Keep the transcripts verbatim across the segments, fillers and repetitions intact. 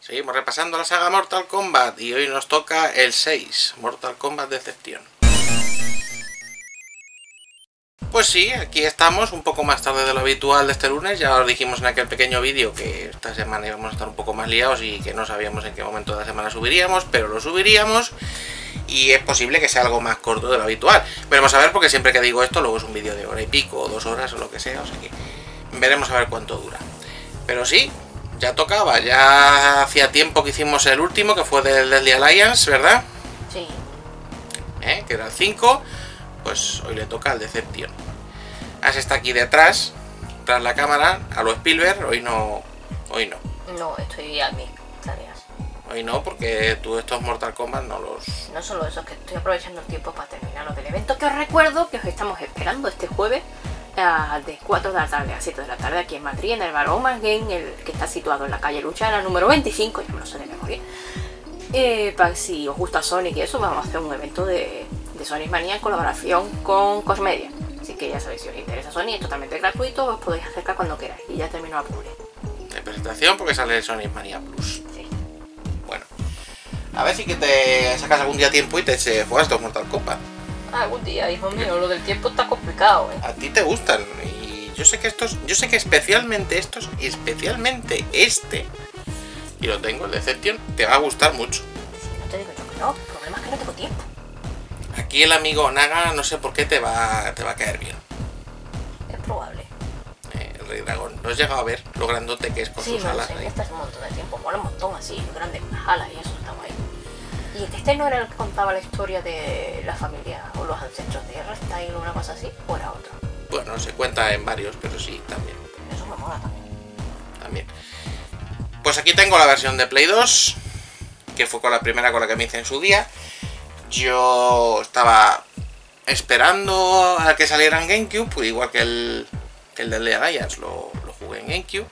Seguimos repasando la saga Mortal Kombat y hoy nos toca el seis, Mortal Kombat Deception. Pues sí, aquí estamos un poco más tarde de lo habitual de este lunes. Ya os dijimos en aquel pequeño vídeo que esta semana íbamos a estar un poco más liados y que no sabíamos en qué momento de la semana subiríamos, pero lo subiríamos y es posible que sea algo más corto de lo habitual. Veremos a ver, porque siempre que digo esto luego es un vídeo de hora y pico o dos horas o lo que sea, o sea que veremos a ver cuánto dura. Pero sí, ya tocaba, ya hacía tiempo que hicimos el último, que fue del Deadly Alliance, ¿verdad? Sí. ¿Eh? Que era el cinco, pues hoy le toca al Deception. As está aquí detrás, tras la cámara, a lo Spielberg, hoy no, hoy no. No, estoy a mis tareas. Hoy no, porque tú estos Mortal Kombat no los... No solo eso, es que estoy aprovechando el tiempo para terminar los del evento, que os recuerdo que os estamos esperando este jueves, de cuatro de la tarde a siete de la tarde aquí en Madrid, en el bar Omagen, el que está situado en la calle Luchana, número veinticinco, ya me lo sé de memoria. Eh, para si os gusta Sonic y eso, vamos a hacer un evento de, de Sonic Manía en colaboración con Cosmedia. Así que ya sabéis, si os interesa Sonic, es totalmente gratuito, os podéis acercar cuando queráis. Y ya termino la publi. De presentación, porque sale el Sonic Manía Plus. Sí. Bueno, a ver si que te sacas algún día tiempo y te eches fuera estos Mortal Kombat. Algún día, hijo mío, lo del tiempo está complicado, ¿eh? A ti te gustan, y yo sé que estos, yo sé que especialmente estos, especialmente este, y lo tengo, el Deception, te va a gustar mucho. Sí, no te digo yo que no, el problema es que no tengo tiempo. Aquí el amigo Naga, no sé por qué, te va, te va a caer bien. Es probable. Eh, el Rey Dragón, ¿lo has llegado a ver? Lo grandote que es con sí, sus alas. Sí, me gusta un montón de tiempo, mola un montón así, los grandes alas y eso está guay. ¿Y este no era el que contaba la historia de la familia o los ancestros de Restail o una cosa así? ¿O era otro? Bueno, se cuenta en varios, pero sí, también. Eso me mola también. También. Pues aquí tengo la versión de Play dos, que fue con la primera con la que me hice en su día. Yo estaba esperando a que saliera en GameCube, pues igual que el, que el Deadly Alliance lo, lo jugué en GameCube.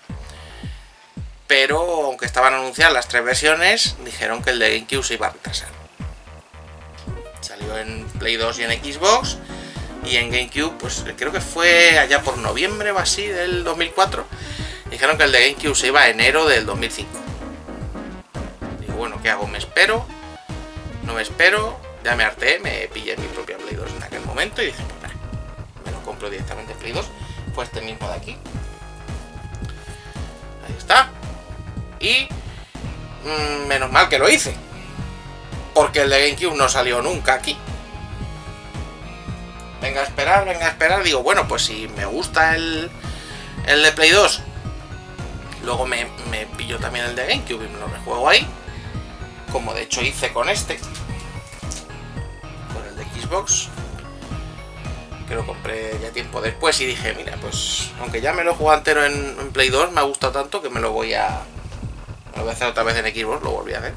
Pero aunque estaban anunciadas las tres versiones, dijeron que el de GameCube se iba a retrasar. Salió en Play dos y en Xbox, y en GameCube, pues creo que fue allá por noviembre o así del dos mil cuatro, dijeron que el de GameCube se iba a enero del dos mil cinco. Digo, bueno, ¿qué hago? ¿Me espero? ¿No me espero? Ya me harté, me pillé mi propia Play dos en aquel momento y dije, pues nada, me lo compro directamente en Play dos, fue este mismo de aquí. Ahí está. Y mmm, menos mal que lo hice, porque el de GameCube no salió nunca aquí. Venga a esperar, venga a esperar. Digo, bueno, pues si me gusta el, el de Play dos, luego me, me pillo también el de GameCube y me lo rejuego ahí, como de hecho hice con este, con el de Xbox, que lo compré ya tiempo después y dije, mira, pues aunque ya me lo juego entero en, en Play dos, me ha gustado tanto que me lo voy a... Lo voy a hacer otra vez en Xbox, lo volví a hacer.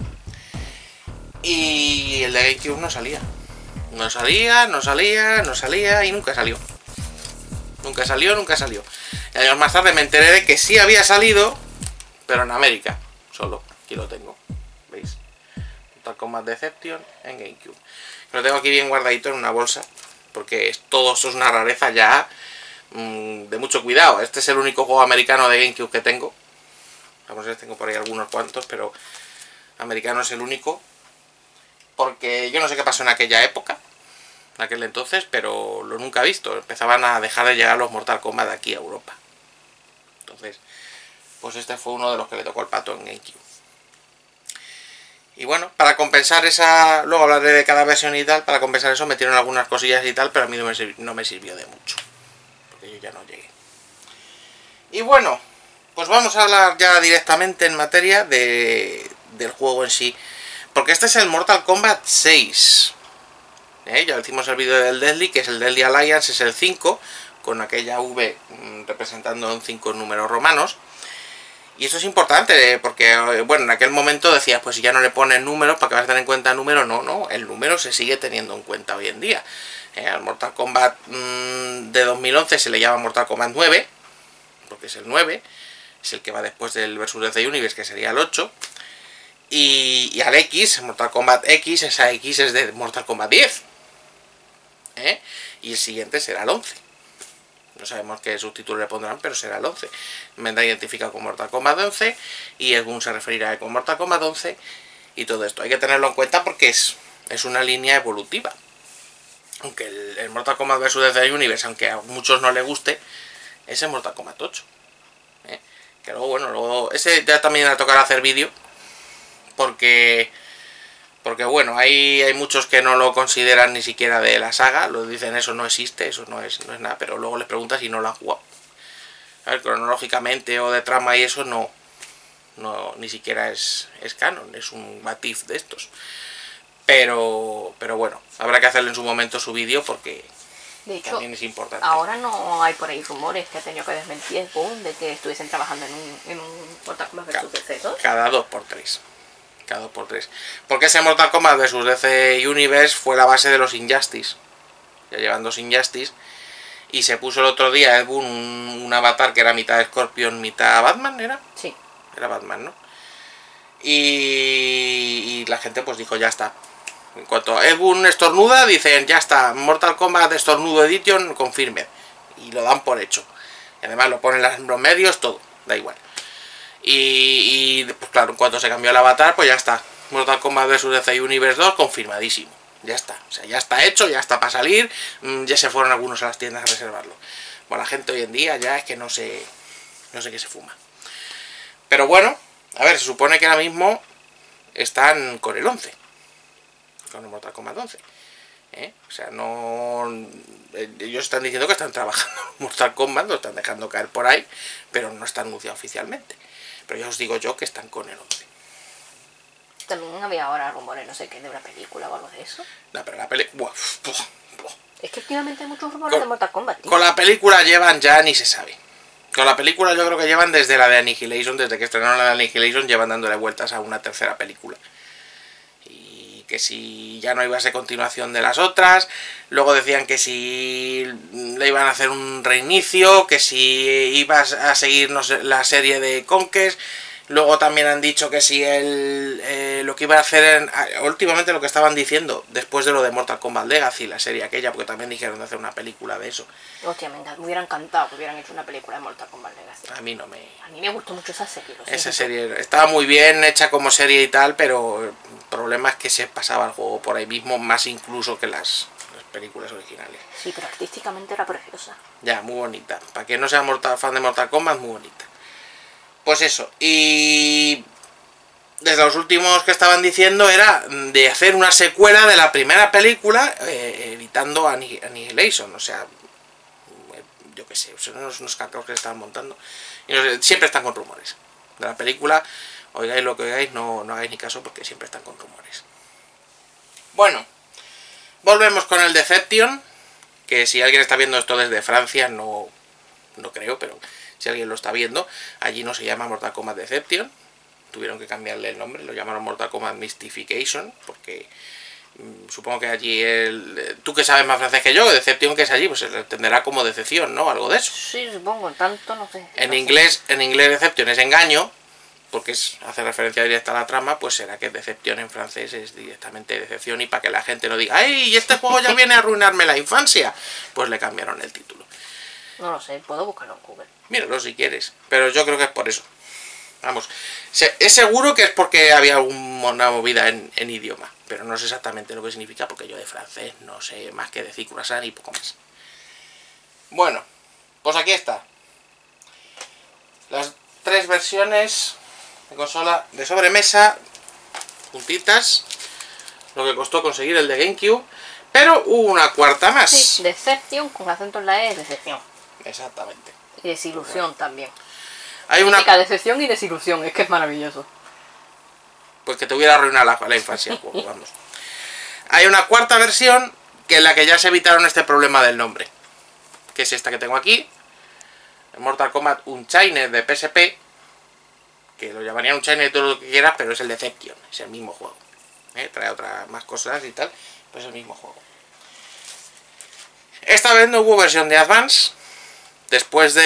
Y el de GameCube no salía. No salía, no salía, no salía y nunca salió. Nunca salió, nunca salió. Y años más tarde me enteré de que sí había salido, pero en América. Solo, aquí lo tengo. ¿Veis? Mortal Kombat Deception en GameCube. Lo tengo aquí bien guardadito en una bolsa, porque todo eso es una rareza ya mmm, de mucho cuidado. Este es el único juego americano de GameCube que tengo. Vamos a ver, tengo por ahí algunos cuantos, pero americano es el único. Porque yo no sé qué pasó en aquella época, en aquel entonces, pero lo nunca he visto. Empezaban a dejar de llegar los Mortal Kombat de aquí a Europa. Entonces, pues este fue uno de los que le tocó el pato en GameCube. Y bueno, para compensar esa... Luego hablaré de cada versión y tal. Para compensar eso metieron algunas cosillas y tal, pero a mí no me sirvió, no me sirvió de mucho. Porque yo ya no llegué. Y bueno... Pues vamos a hablar ya directamente en materia de, del juego en sí. Porque este es el Mortal Kombat seis. ¿Eh? Ya hicimos el vídeo del Deadly, que es el Deadly Alliance, es el cinco. Con aquella V representando un cinco números romanos. Y esto es importante, ¿eh? Porque bueno, en aquel momento decías, pues si ya no le pones números, ¿para qué vas a tener en cuenta el número? No, no, el número se sigue teniendo en cuenta hoy en día. ¿Eh? Al Mortal Kombat mmm, de dos mil once se le llama Mortal Kombat nueve, porque es el nueve. Es el que va después del versus D C Universe, que sería el ocho. Y, y al X, Mortal Kombat X, esa X es de Mortal Kombat diez. ¿Eh? Y el siguiente será el once. no sabemos qué subtítulo le pondrán, pero será el once. Vendrá identificado con Mortal Kombat once y Ed Boon se referirá a con Mortal Kombat once y todo esto. Hay que tenerlo en cuenta porque es, es una línea evolutiva. Aunque el, el Mortal Kombat versus D C Universe, aunque a muchos no le guste, ese es Mortal Kombat ocho. ¿Eh? Que luego, bueno, luego ese ya también le tocará hacer vídeo. Porque, porque bueno, hay, hay muchos que no lo consideran ni siquiera de la saga. Lo dicen, eso no existe, eso no es, no es nada. Pero luego les preguntas si no lo han jugado. A ver, cronológicamente o de trama y eso no, no ni siquiera es, es canon. Es un batif de estos. Pero, pero bueno, habrá que hacerle en su momento su vídeo porque de hecho, también es importante. Ahora no hay por ahí rumores que ha tenido que desmentir Ed Boon de que estuviesen trabajando en un, en un Mortal Kombat versus. D C dos. Cada dos por tres. Cada dos por tres. Porque ese Mortal Kombat versus. D C Universe fue la base de los Injustice. Ya llevan dos Injustice. Y se puso el otro día Ed Boon un, un avatar que era mitad Scorpion, mitad Batman, ¿era? Sí. Era Batman, ¿no? Y, y la gente pues dijo, ya está. En cuanto Ed Boon estornuda, dicen, ya está, Mortal Kombat Estornudo Edition, confirme. Y lo dan por hecho. Y además lo ponen en los medios, todo, da igual. Y, y pues claro, en cuanto se cambió el avatar, pues ya está. Mortal Kombat versus. D C Universe dos, confirmadísimo. Ya está, o sea, ya está hecho, ya está para salir. Ya se fueron algunos a las tiendas a reservarlo. Bueno, la gente hoy en día ya es que no sé, no sé qué se fuma. Pero bueno, a ver, se supone que ahora mismo están con el once. Con el Mortal Kombat once, ¿eh? O sea, no, ellos están diciendo que están trabajando en Mortal Kombat, lo están dejando caer por ahí, pero no está anunciado oficialmente. Pero ya os digo yo que están con el once. También había ahora rumores, no sé qué, de una película o algo de eso. No, pero la película... Es que últimamente hay muchos rumores con, de Mortal Kombat, tío. Con la película llevan ya ni se sabe. Con la película yo creo que llevan desde la de Annihilation, desde que estrenaron la de Annihilation, llevan dándole vueltas a una tercera película. Que si ya no iba a ser continuación de las otras, luego decían que si le iban a hacer un reinicio, que si ibas a seguir no sé, la serie de Conquest, luego también han dicho que si el, eh, lo que iba a hacer, en, últimamente lo que estaban diciendo, después de lo de Mortal Kombat Legacy, la serie aquella, porque también dijeron de hacer una película de eso. Hostia, me hubiera encantado que hubieran hecho una película de Mortal Kombat Legacy. A mí no me... A mí me gustó mucho esa serie. Esa serie estaba muy bien hecha como serie y tal, pero... Problemas que se pasaba el juego por ahí mismo, más incluso que las, las películas originales. Sí, pero artísticamente era preciosa. Ya, muy bonita. Para que no sea mortal, fan de Mortal Kombat, muy bonita. Pues eso, y desde los últimos que estaban diciendo era de hacer una secuela de la primera película, eh, evitando Annihilation, o sea, yo qué sé, son unos, unos cacaos que se estaban montando. Y no sé, siempre están con rumores de la película. Oigáis lo que oigáis, no, no hagáis ni caso porque siempre están con rumores. Bueno, volvemos con el Deception, que si alguien está viendo esto desde Francia, no, no creo, pero si alguien lo está viendo, allí no se llama Mortal Kombat Deception, tuvieron que cambiarle el nombre, lo llamaron Mortal Kombat Mystification, porque mm, supongo que allí, el, tú que sabes más francés que yo, Deception que es allí, pues se lo entenderá como decepción, ¿no? Algo de eso. Sí, supongo, tanto no sé. En, no inglés, sé. En inglés Deception es engaño, porque es, hace referencia directa a la trama, pues será que Decepción en francés es directamente Decepción, y para que la gente no diga ¡ay, este juego ya viene a arruinarme la infancia! Pues le cambiaron el título. No lo sé, puedo buscarlo en Google. Míralo si quieres, pero yo creo que es por eso. Vamos, se, es seguro que es porque había alguna movida en, en idioma, pero no sé exactamente lo que significa, porque yo de francés no sé más que decir croissant y poco más. Bueno, pues aquí está. Las tres versiones... de consola de sobremesa, puntitas, lo que costó conseguir el de GameCube, pero hubo una cuarta más. Sí, Deception, con acento en la E, decepción. Exactamente. Y desilusión, bueno, también. Hay una decepción y desilusión, es que es maravilloso. Pues que te hubiera arruinado la, la infancia, pues, vamos. Hay una cuarta versión que en la que ya se evitaron este problema del nombre, que es esta que tengo aquí, el Mortal Kombat Unchained de P S P, que lo llamarían un China y todo lo que quieras, pero es el Deception, es el mismo juego. ¿Eh? Trae otras más cosas y tal, pero es el mismo juego. Esta vez no hubo versión de Advance, después de,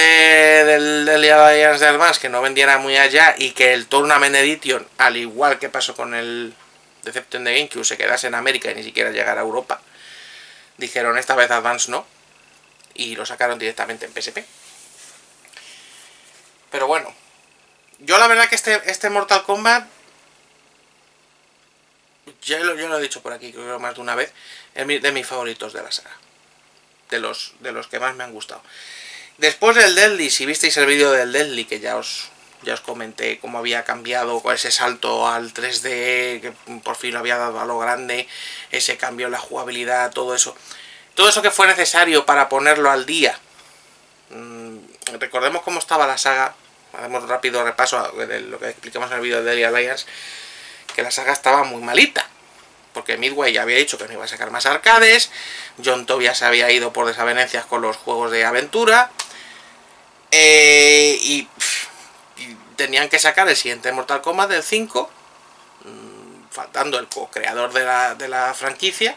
del, del Alliance de Advance, que no vendiera muy allá, y que el Tournament Edition, al igual que pasó con el Deception de GameCube, se quedase en América y ni siquiera llegara a Europa. Dijeron, esta vez Advance no, y lo sacaron directamente en P S P. Pero bueno, yo la verdad que este, este Mortal Kombat, ya lo, yo lo he dicho por aquí, creo que más de una vez, es mi, de mis favoritos de la saga, de los, de los que más me han gustado. Después del Deadly, si visteis el vídeo del Deadly, que ya os, ya os comenté cómo había cambiado con ese salto al tres D, que por fin lo había dado a lo grande, ese cambio en la jugabilidad, todo eso, todo eso que fue necesario para ponerlo al día. Mm, recordemos cómo estaba la saga, hacemos un rápido repaso de lo que explicamos en el vídeo de Deadly Alliance, que la saga estaba muy malita, porque Midway ya había dicho que no iba a sacar más arcades, John Tobias había ido por desavenencias con los juegos de aventura, eh, y, pff, y tenían que sacar el siguiente Mortal Kombat, del cinco, mmm, faltando el co-creador de la, de la franquicia,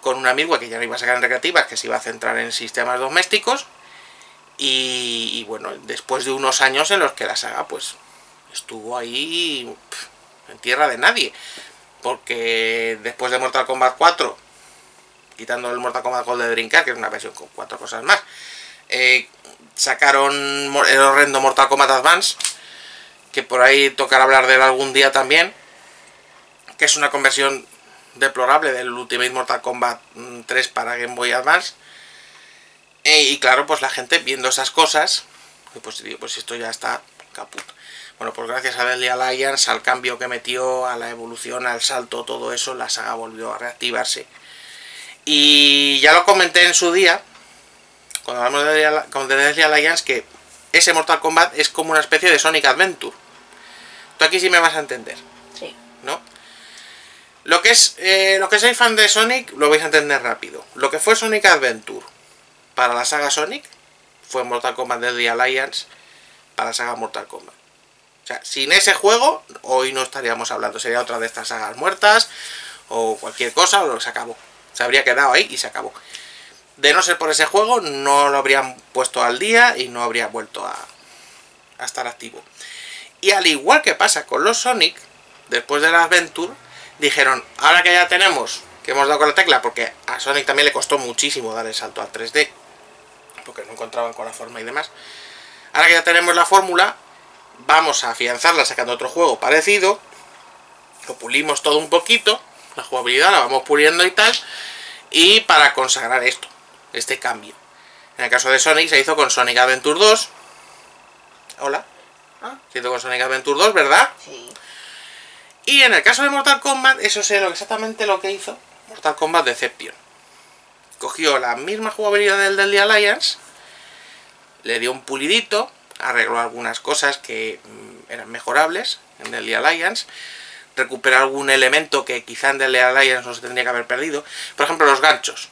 con una Midway que ya no iba a sacar en recreativas, que se iba a centrar en sistemas domésticos, y, y bueno, después de unos años en los que la saga pues estuvo ahí pff, en tierra de nadie. Porque después de Mortal Kombat cuatro, quitando el Mortal Kombat Gold de Dreamcast, que es una versión con cuatro cosas más, eh, sacaron el horrendo Mortal Kombat Advance, que por ahí tocará hablar de él algún día también, que es una conversión deplorable del Ultimate Mortal Kombat tres para Game Boy Advance. E, y claro, pues la gente viendo esas cosas, pues digo, pues esto ya está caput. Bueno, pues gracias a Deadly Alliance, al cambio que metió, a la evolución, al salto, todo eso, la saga volvió a reactivarse. Y ya lo comenté en su día, cuando hablamos de Deadly Alliance, que ese Mortal Kombat es como una especie de Sonic Adventure. Tú aquí sí me vas a entender. Sí. ¿No? Lo que es, eh, lo que sois fan de Sonic lo vais a entender rápido. Lo que fue Sonic Adventure para la saga Sonic, fue Mortal Kombat Deadly Alliance para la saga Mortal Kombat. O sea, sin ese juego, hoy no estaríamos hablando, sería otra de estas sagas muertas, o cualquier cosa, o lo que se acabó. Se habría quedado ahí y se acabó. De no ser por ese juego, no lo habrían puesto al día y no habría vuelto a, a estar activo. Y al igual que pasa con los Sonic, después de la Adventure, dijeron, ahora que ya tenemos, que hemos dado con la tecla, porque a Sonic también le costó muchísimo dar el salto al tres D, porque no encontraban con la forma y demás. Ahora que ya tenemos la fórmula, vamos a afianzarla sacando otro juego parecido, lo pulimos todo un poquito, la jugabilidad la vamos puliendo y tal, y para consagrar esto, este cambio. En el caso de Sonic se hizo con Sonic Adventure dos. Hola. ¿Ah? Se hizo con Sonic Adventure dos, ¿verdad? Sí. Y en el caso de Mortal Kombat, eso es exactamente lo que hizo Mortal Kombat Deception. Cogió la misma jugabilidad del Deadly Alliance, le dio un pulidito, arregló algunas cosas que eran mejorables en Deadly Alliance, recuperó algún elemento que quizá en Deadly Alliance no se tendría que haber perdido. Por ejemplo, los ganchos.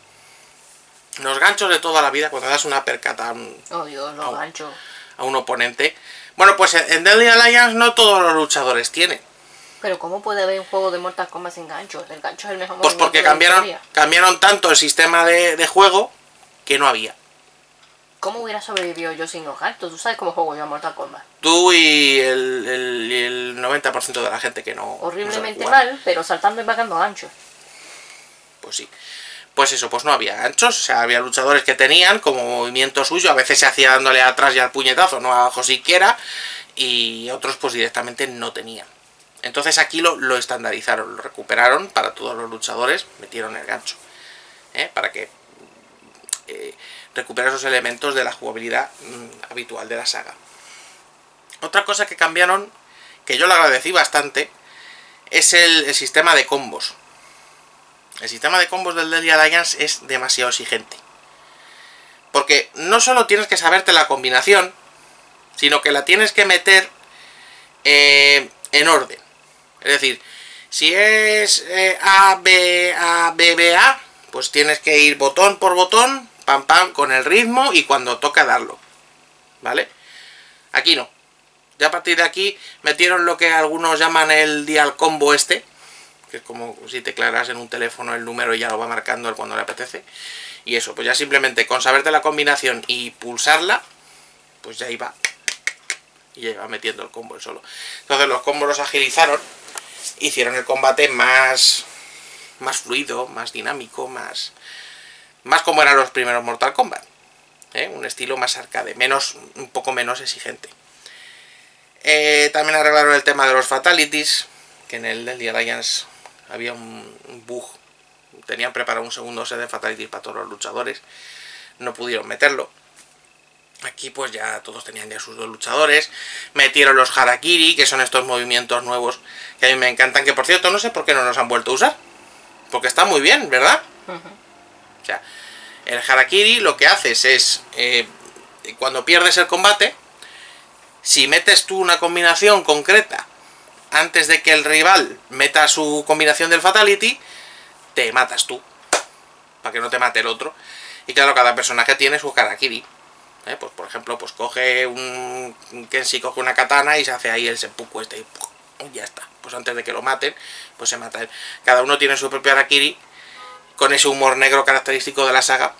Los ganchos de toda la vida, cuando das una percata a un, oh Dios, los a un, ganchos. A un oponente. Bueno, pues en Deadly Alliance no todos los luchadores tienen. Pero ¿cómo puede haber un juego de Mortal Kombat sin ganchos? El gancho es el mejor. Pues porque cambiaron, cambiaron tanto el sistema de, de juego que no había. ¿Cómo hubiera sobrevivido yo sin los ganchos? ¿Tú sabes cómo juego yo a Mortal Kombat? Tú y el, el, el noventa por ciento de la gente que no... Horriblemente no mal, pero saltando y pagando ganchos. Pues sí. Pues eso, pues no había ganchos. O sea, había luchadores que tenían como movimiento suyo. A veces se hacía dándole atrás y al puñetazo, no abajo siquiera. Y otros pues directamente no tenían. Entonces aquí lo, lo estandarizaron, lo recuperaron para todos los luchadores. Metieron el gancho. ¿Eh? Para que... Eh, recuperar esos elementos de la jugabilidad mmm, habitual de la saga. Otra cosa que cambiaron, que yo le agradecí bastante, es el, el sistema de combos. El sistema de combos del Deadly Alliance es demasiado exigente, porque no solo tienes que saberte la combinación, sino que la tienes que meter eh, en orden. Es decir, si es eh, A, B, A, B, B, A, pues tienes que ir botón por botón, pam pam, con el ritmo y cuando toca darlo, ¿vale? Aquí no. Ya a partir de aquí metieron lo que algunos llaman el dial combo este, que es como si te teclaras en un teléfono el número y ya lo va marcando cuando le apetece. Y eso, pues ya simplemente con saberte la combinación y pulsarla, pues ya iba, y ya iba metiendo el combo el solo. Entonces los combos los agilizaron, hicieron el combate más, más fluido, más dinámico, más... más como eran los primeros Mortal Kombat, ¿eh? Un estilo más arcade, menos, un poco menos exigente. Eh, también arreglaron el tema de los fatalities, que en el Deadly Alliance había un, un bug, tenían preparado un segundo set de fatalities para todos los luchadores, no pudieron meterlo. Aquí pues ya todos tenían ya sus dos luchadores, metieron los harakiri, que son estos movimientos nuevos que a mí me encantan, que por cierto no sé por qué no los han vuelto a usar, porque está muy bien, ¿verdad? Uh-huh. O sea, el harakiri lo que haces es, eh, cuando pierdes el combate, si metes tú una combinación concreta antes de que el rival meta su combinación del fatality, te matas tú, para que no te mate el otro. Y claro, cada personaje tiene su harakiri. ¿Eh? Pues por ejemplo, pues coge un Kenshi, coge una katana y se hace ahí el seppuku este y ¡pum! Ya está. Pues antes de que lo maten, pues se mata él. Cada uno tiene su propio harakiri, con ese humor negro característico de la saga.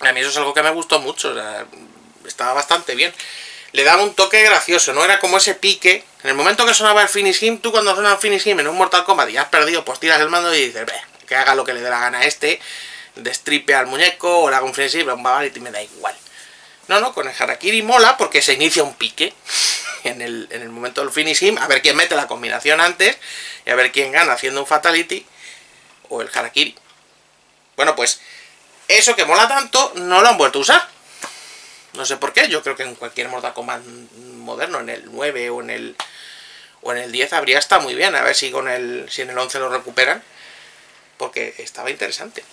A mí eso es algo que me gustó mucho, o sea, estaba bastante bien. Le daba un toque gracioso, ¿no? Era como ese pique. En el momento que sonaba el Finish Him, tú cuando suena el Finish Him en un Mortal Kombat y has perdido, pues tiras el mando y dices, que haga lo que le dé la gana a este, destripe al muñeco, o le haga un Finish Him, un babality, me da igual. No, no, con el harakiri mola porque se inicia un pique en el, en el momento del Finish Him, a ver quién mete la combinación antes y a ver quién gana haciendo un fatality o el harakiri. Bueno, pues eso que mola tanto no lo han vuelto a usar. No sé por qué, yo creo que en cualquier Mortal Kombat moderno, en el nueve o en el o en el diez, habría estado muy bien. A ver si con el si en el once lo recuperan, porque estaba interesante.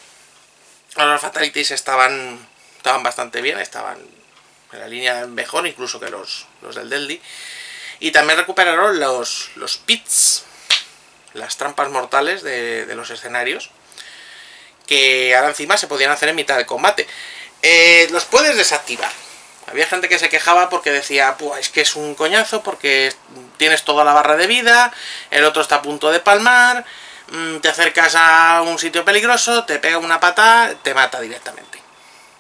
Ahora los fatalities estaban estaban bastante bien, estaban en la línea mejor incluso que los, los del Deadly. Y también recuperaron los, los pits, las trampas mortales de, de los escenarios, que ahora encima se podían hacer en mitad del combate. Eh, los puedes desactivar. Había gente que se quejaba porque decía, pues es que es un coñazo porque tienes toda la barra de vida, el otro está a punto de palmar, te acercas a un sitio peligroso, te pega una pata, te mata directamente.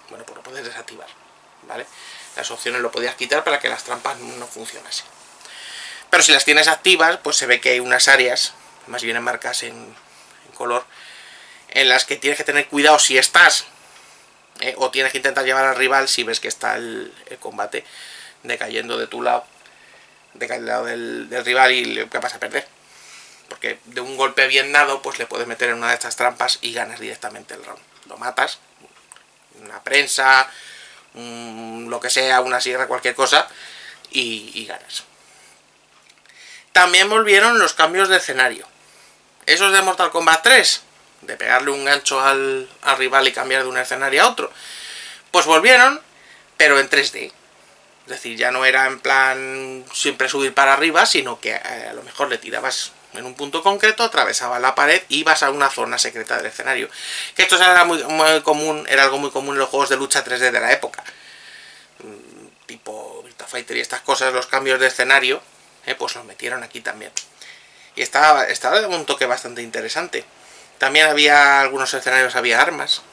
Bueno, pues lo puedes desactivar, ¿vale? Las opciones lo podías quitar para que las trampas no funcionasen. Pero si las tienes activas, pues se ve que hay unas áreas, más bien marcadas en, en color, en las que tienes que tener cuidado si estás, eh, o tienes que intentar llevar al rival si ves que está el, el combate decayendo de tu lado, decayendo del lado del, del rival y le, que vas a perder. Porque de un golpe bien dado, pues le puedes meter en una de estas trampas y ganas directamente el round. Lo matas, una prensa, un, lo que sea, una sierra, cualquier cosa, y, y ganas. También volvieron los cambios de escenario. Esos de Mortal Kombat tres, de pegarle un gancho al, al rival y cambiar de un escenario a otro, pues volvieron, pero en tres D. Es decir, ya no era en plan siempre subir para arriba, sino que a, a lo mejor le tirabas en un punto concreto, atravesabas la pared y ibas a una zona secreta del escenario. Que esto era muy, muy común, era algo muy común en los juegos de lucha tres D de la época. Tipo Virtua Fighter y estas cosas, los cambios de escenario, eh, pues los metieron aquí también. Y estaba, estaba de un toque bastante interesante. También había algunos escenarios, había armas.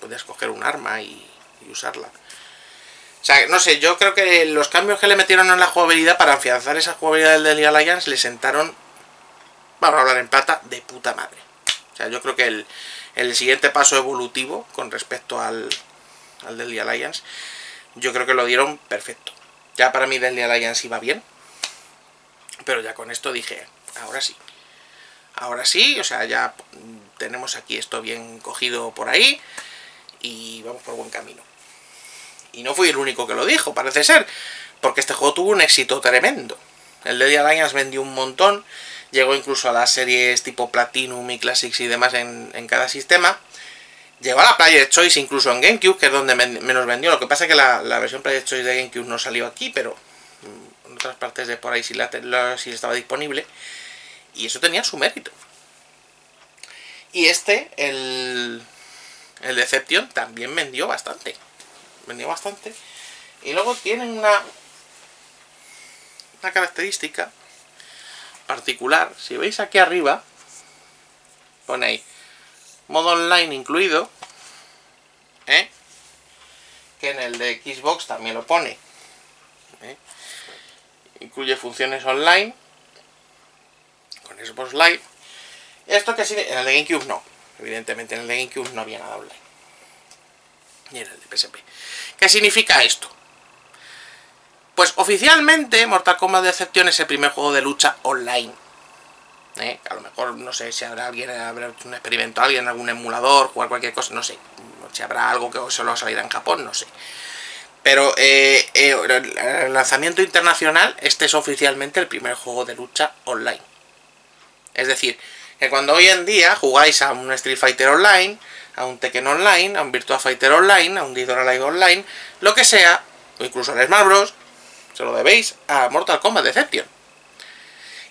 Podías coger un arma y, y usarla. O sea, no sé, yo creo que los cambios que le metieron en la jugabilidad para afianzar esa jugabilidad del Deadly Alliance le sentaron, vamos a hablar en plata, de puta madre. O sea, yo creo que el, el siguiente paso evolutivo con respecto al, al Deadly Alliance, yo creo que lo dieron perfecto. Ya para mí Deadly Alliance iba bien, pero ya con esto dije, ahora sí. Ahora sí, o sea, ya tenemos aquí esto bien cogido por ahí y vamos por buen camino. Y no fui el único que lo dijo, parece ser, porque este juego tuvo un éxito tremendo. El Deadly Alliance vendió un montón, llegó incluso a las series tipo Platinum y Classics y demás en, en cada sistema. Llegó a la Player's Choice incluso en GameCube, que es donde men menos vendió. Lo que pasa es que la, la versión Player's Choice de GameCube no salió aquí, pero en otras partes de por ahí sí, la, la, sí estaba disponible. Y eso tenía su mérito. Y este, el, el Deception, también vendió bastante. Vendió bastante. Y luego tienen una, una característica particular. Si veis aquí arriba, pone ahí, modo online incluido. ¿eh? Que en el de Xbox también lo pone. ¿eh? Incluye funciones online. Con Xbox Live. Esto que sí, en el de GameCube no. Evidentemente en el de GameCube no había nada online. y en el de P S P. ¿Qué significa esto? Pues oficialmente Mortal Kombat Deception es el primer juego de lucha online. ¿Eh? A lo mejor, no sé, si habrá alguien, habrá hecho un experimento, alguien, algún emulador, jugar cualquier cosa, no sé. Si habrá algo que solo salirá en Japón, no sé. Pero eh, eh, el lanzamiento internacional, este es oficialmente el primer juego de lucha online. Es decir, que cuando hoy en día jugáis a un Street Fighter Online, a un Tekken Online, a un Virtua Fighter Online, a un Dead or Alive Online, lo que sea, o incluso al Smash Bros., se lo debéis a Mortal Kombat Deception.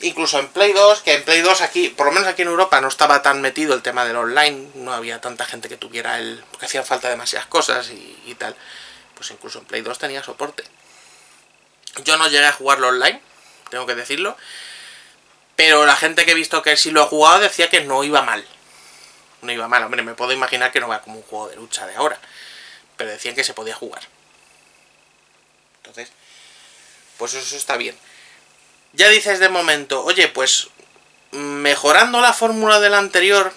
Incluso en Play dos, que en Play dos aquí, por lo menos aquí en Europa, no estaba tan metido el tema del online, no había tanta gente que tuviera el... porque hacían falta demasiadas cosas y, y tal. Pues incluso en Play dos tenía soporte. Yo no llegué a jugarlo online, tengo que decirlo, pero la gente que he visto que sí lo ha jugado decía que no iba mal. No iba mal, hombre, me puedo imaginar que no va como un juego de lucha de ahora, pero decían que se podía jugar. Entonces, pues eso está bien. Ya dices de momento, oye, pues mejorando la fórmula del anterior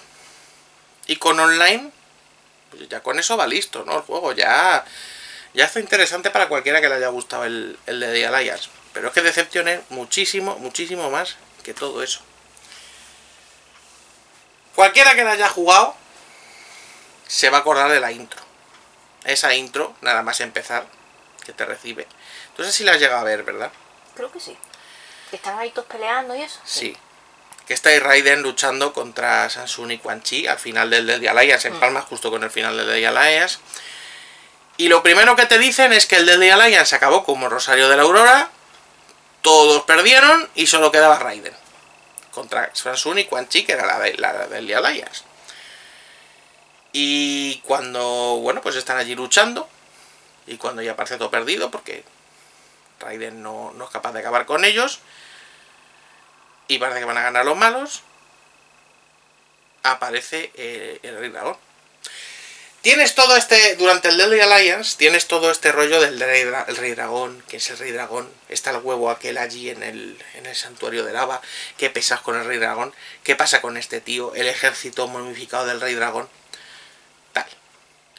y con online, pues ya con eso va listo, ¿no? El juego ya, ya está interesante para cualquiera que le haya gustado el, el Deadly Alliance. Pero es que Deception es muchísimo, muchísimo más que todo eso. Cualquiera que le haya jugado se va a acordar de la intro. Esa intro, nada más empezar, que te recibe. Entonces sí la has llegado a ver, ¿verdad? Creo que sí. Que están ahí todos peleando y eso. Sí. sí. Que está ahí Raiden luchando contra Sansun y Quan Chi al final del Deadly Alliance, en mm. Palmas, justo con el final del Deadly Alliance. Y lo primero que te dicen es que el Deadly Alliance acabó como Rosario de la Aurora, todos perdieron y solo quedaba Raiden contra Sansun y Quan Chi, que era la, de, la Deadly Alliance. Y cuando, bueno, pues están allí luchando, y cuando ya parece todo perdido, porque Raiden no, no es capaz de acabar con ellos y parece que van a ganar los malos, aparece eh, el Rey Dragón. Tienes todo este, durante el Deadly Alliance, tienes todo este rollo del Rey, el Rey Dragón, que es el Rey Dragón, está el huevo aquel allí en el, en el santuario de lava, ¿qué pesas con el Rey Dragón? ¿Qué pasa con este tío? El ejército momificado del Rey Dragón, tal.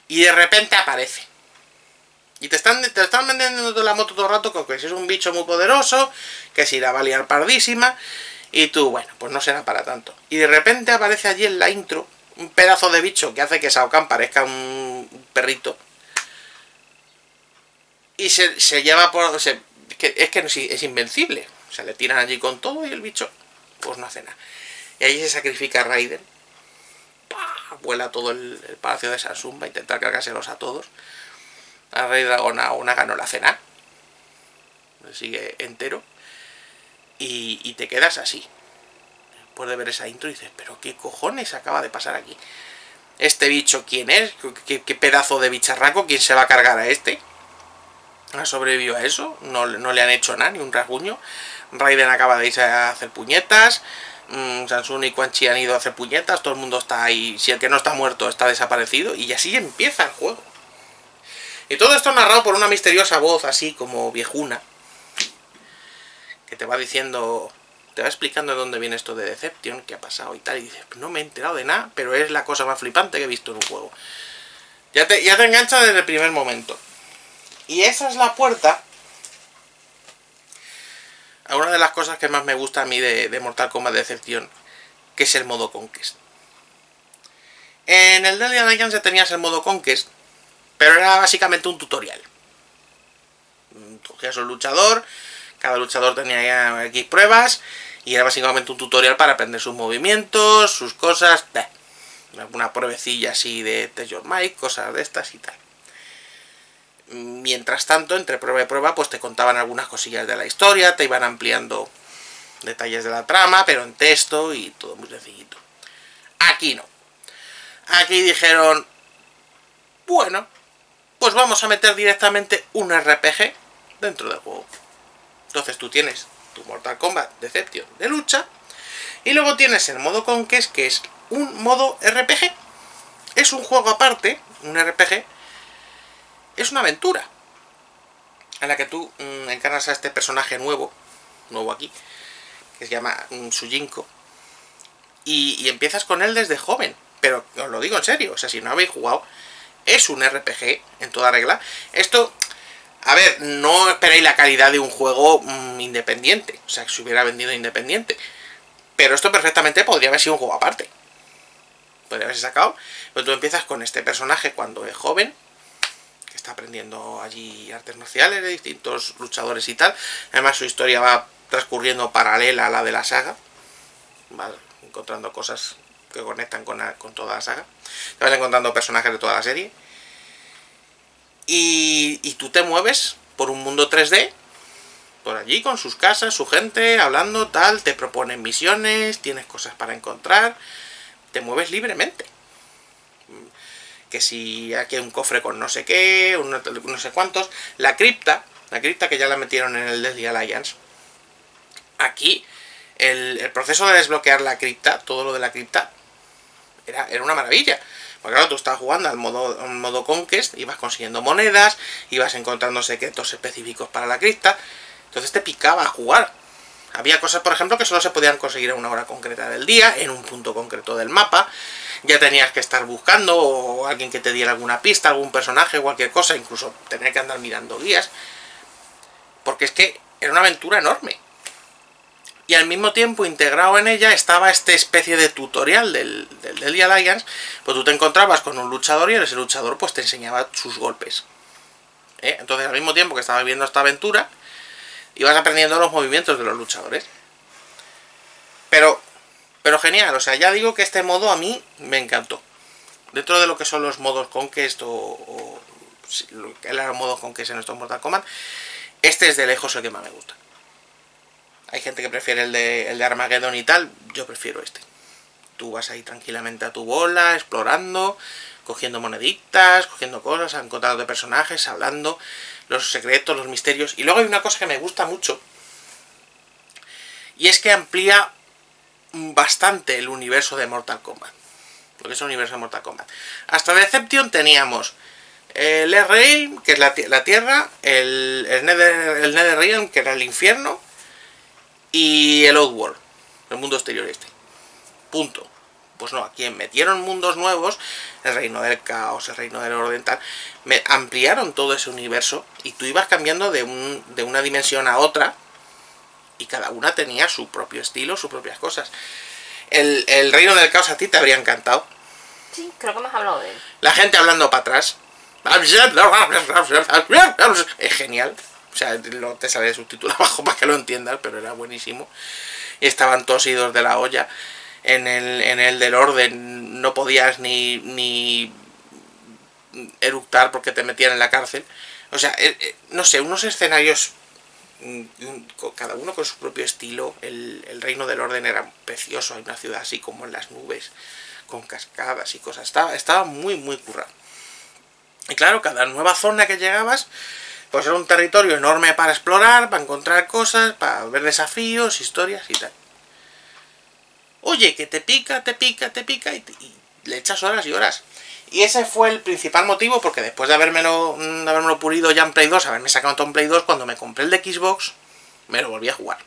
Y de repente aparece. Y te están, te están vendiendo toda la moto todo el rato con que si es un bicho muy poderoso, que si la va a liar pardísima, y tú, bueno, pues no será para tanto. Y de repente aparece allí en la intro un pedazo de bicho que hace que Shao Kahn parezca un perrito. Y se, se lleva por... Se, que, es que es invencible. O sea, le tiran allí con todo y el bicho pues no hace nada. Y ahí se sacrifica Raiden. ¡Pah! Vuela todo el, el palacio de Sansun, va a intentar cargárselos a todos. A Rey Dragón aún ganó la cena, sigue entero, y, y te quedas así. Después de ver esa intro dices, pero qué cojones acaba de pasar aquí. Este bicho, ¿quién es? ¿Qué, qué pedazo de bicharraco? ¿Quién se va a cargar a este? ¿Ha sobrevivido a eso? No, no le han hecho nada, ni un rasguño. Raiden acaba de irse a hacer puñetas. Mm, Sansun y Quan Chi han ido a hacer puñetas. Todo el mundo está ahí. Si el que no está muerto está desaparecido. Y así empieza el juego. Y todo esto narrado por una misteriosa voz, así como viejuna, que te va diciendo, te va explicando de dónde viene esto de Deception, qué ha pasado y tal, y dices, no me he enterado de nada, pero es la cosa más flipante que he visto en un juego. Ya te, ya te engancha desde el primer momento. Y esa es la puerta a una de las cosas que más me gusta a mí de, de Mortal Kombat Deception, que es el modo Conquest. En el Deadly Alliance tenías el modo Conquest, pero era básicamente un tutorial. Cogías un luchador, cada luchador tenía X pruebas, y era básicamente un tutorial para aprender sus movimientos, sus cosas, bah. Una pruebecilla así de Test Your Mic, cosas de estas y tal. Mientras tanto, entre prueba y prueba, pues te contaban algunas cosillas de la historia, te iban ampliando detalles de la trama, pero en texto y todo muy sencillito. Aquí no. Aquí dijeron, bueno, pues vamos a meter directamente un R P G dentro del juego. Entonces tú tienes tu Mortal Kombat Deception de lucha, y luego tienes el modo Conquest, que es un modo R P G. Es un juego aparte, un R P G, es una aventura, en la que tú mmm, encarnas a este personaje nuevo, nuevo aquí, que se llama mmm, Sujinko, y, y empiezas con él desde joven. Pero os lo digo en serio, o sea, si no habéis jugado, es un R P G en toda regla. Esto, a ver, no esperéis la calidad de un juego mmm, independiente, o sea, que se hubiera vendido independiente, pero esto perfectamente podría haber sido un juego aparte, podría haberse sacado. Pero tú empiezas con este personaje cuando es joven, que está aprendiendo allí artes marciales de distintos luchadores y tal. Además su historia va transcurriendo paralela a la de la saga, va encontrando cosas que conectan con, la, con toda la saga. Te vas encontrando personajes de toda la serie. Y, y tú te mueves por un mundo tres D, por allí con sus casas, su gente, hablando, tal. Te proponen misiones, tienes cosas para encontrar, te mueves libremente. Que si aquí hay un cofre con no sé qué, uno, no sé cuántos. La cripta, la cripta que ya la metieron en el Deadly Alliance. Aquí, el, el proceso de desbloquear la cripta, todo lo de la cripta, era, era una maravilla. Porque claro, tú estabas jugando al modo, al modo Conquest, ibas consiguiendo monedas, ibas encontrando secretos específicos para la cripta. Entonces te picaba a jugar. Había cosas, por ejemplo, que solo se podían conseguir a una hora concreta del día, en un punto concreto del mapa. Ya tenías que estar buscando, o alguien que te diera alguna pista, algún personaje, cualquier cosa, incluso tener que andar mirando guías. Porque es que era una aventura enorme. Y al mismo tiempo, integrado en ella, estaba esta especie de tutorial del Deadly Alliance. Pues tú te encontrabas con un luchador y ese luchador pues te enseñaba sus golpes. ¿Eh? Entonces, al mismo tiempo que estabas viendo esta aventura, ibas aprendiendo los movimientos de los luchadores. Pero... Pero genial, o sea, ya digo que este modo a mí me encantó. Dentro de lo que son los modos Conquest o... o lo que eran los modos Conquest en estos Mortal Kombat, este es de lejos el que más me gusta. Hay gente que prefiere el de, el de Armageddon y tal, yo prefiero este. Tú vas ahí tranquilamente a tu bola, explorando, cogiendo moneditas, cogiendo cosas, encontrando personajes, hablando, los secretos, los misterios. Y luego hay una cosa que me gusta mucho, y es que amplía bastante el universo de Mortal Kombat, lo que es el universo de Mortal Kombat. Hasta Deception teníamos el R-Realm, que es la, la Tierra, el, el, Nether, el Netherrealm, que era el infierno, y el Outworld, el mundo exterior este. Punto. Pues no, aquí metieron mundos nuevos, el reino del caos, el reino del orden, tal. Me ampliaron todo ese universo y tú ibas cambiando de, un, de una dimensión a otra. Y cada una tenía su propio estilo, sus propias cosas. El, el Reino del Caos a ti te habría encantado. Sí, creo que me has hablado de él. La gente hablando para atrás. Es genial. O sea, no te sale el subtítulo abajo para que lo entiendas, pero era buenísimo. Y estaban todos idos de la olla. En el, en el del orden no podías ni, ni eructar porque te metían en la cárcel. O sea, no sé, unos escenarios... cada uno con su propio estilo. El, el reino del orden era precioso. Hay una ciudad así como en las nubes, con cascadas y cosas. Estaba, estaba muy muy currado. Y claro, cada nueva zona que llegabas pues era un territorio enorme para explorar, para encontrar cosas, para ver desafíos, historias y tal. Oye, que te pica, te pica, te pica y, te, y le echas horas y horas. Y ese fue el principal motivo, porque después de habérmelo, de habérmelo pulido ya en Play dos, haberme sacado todo en Play dos, cuando me compré el de Xbox, me lo volví a jugar.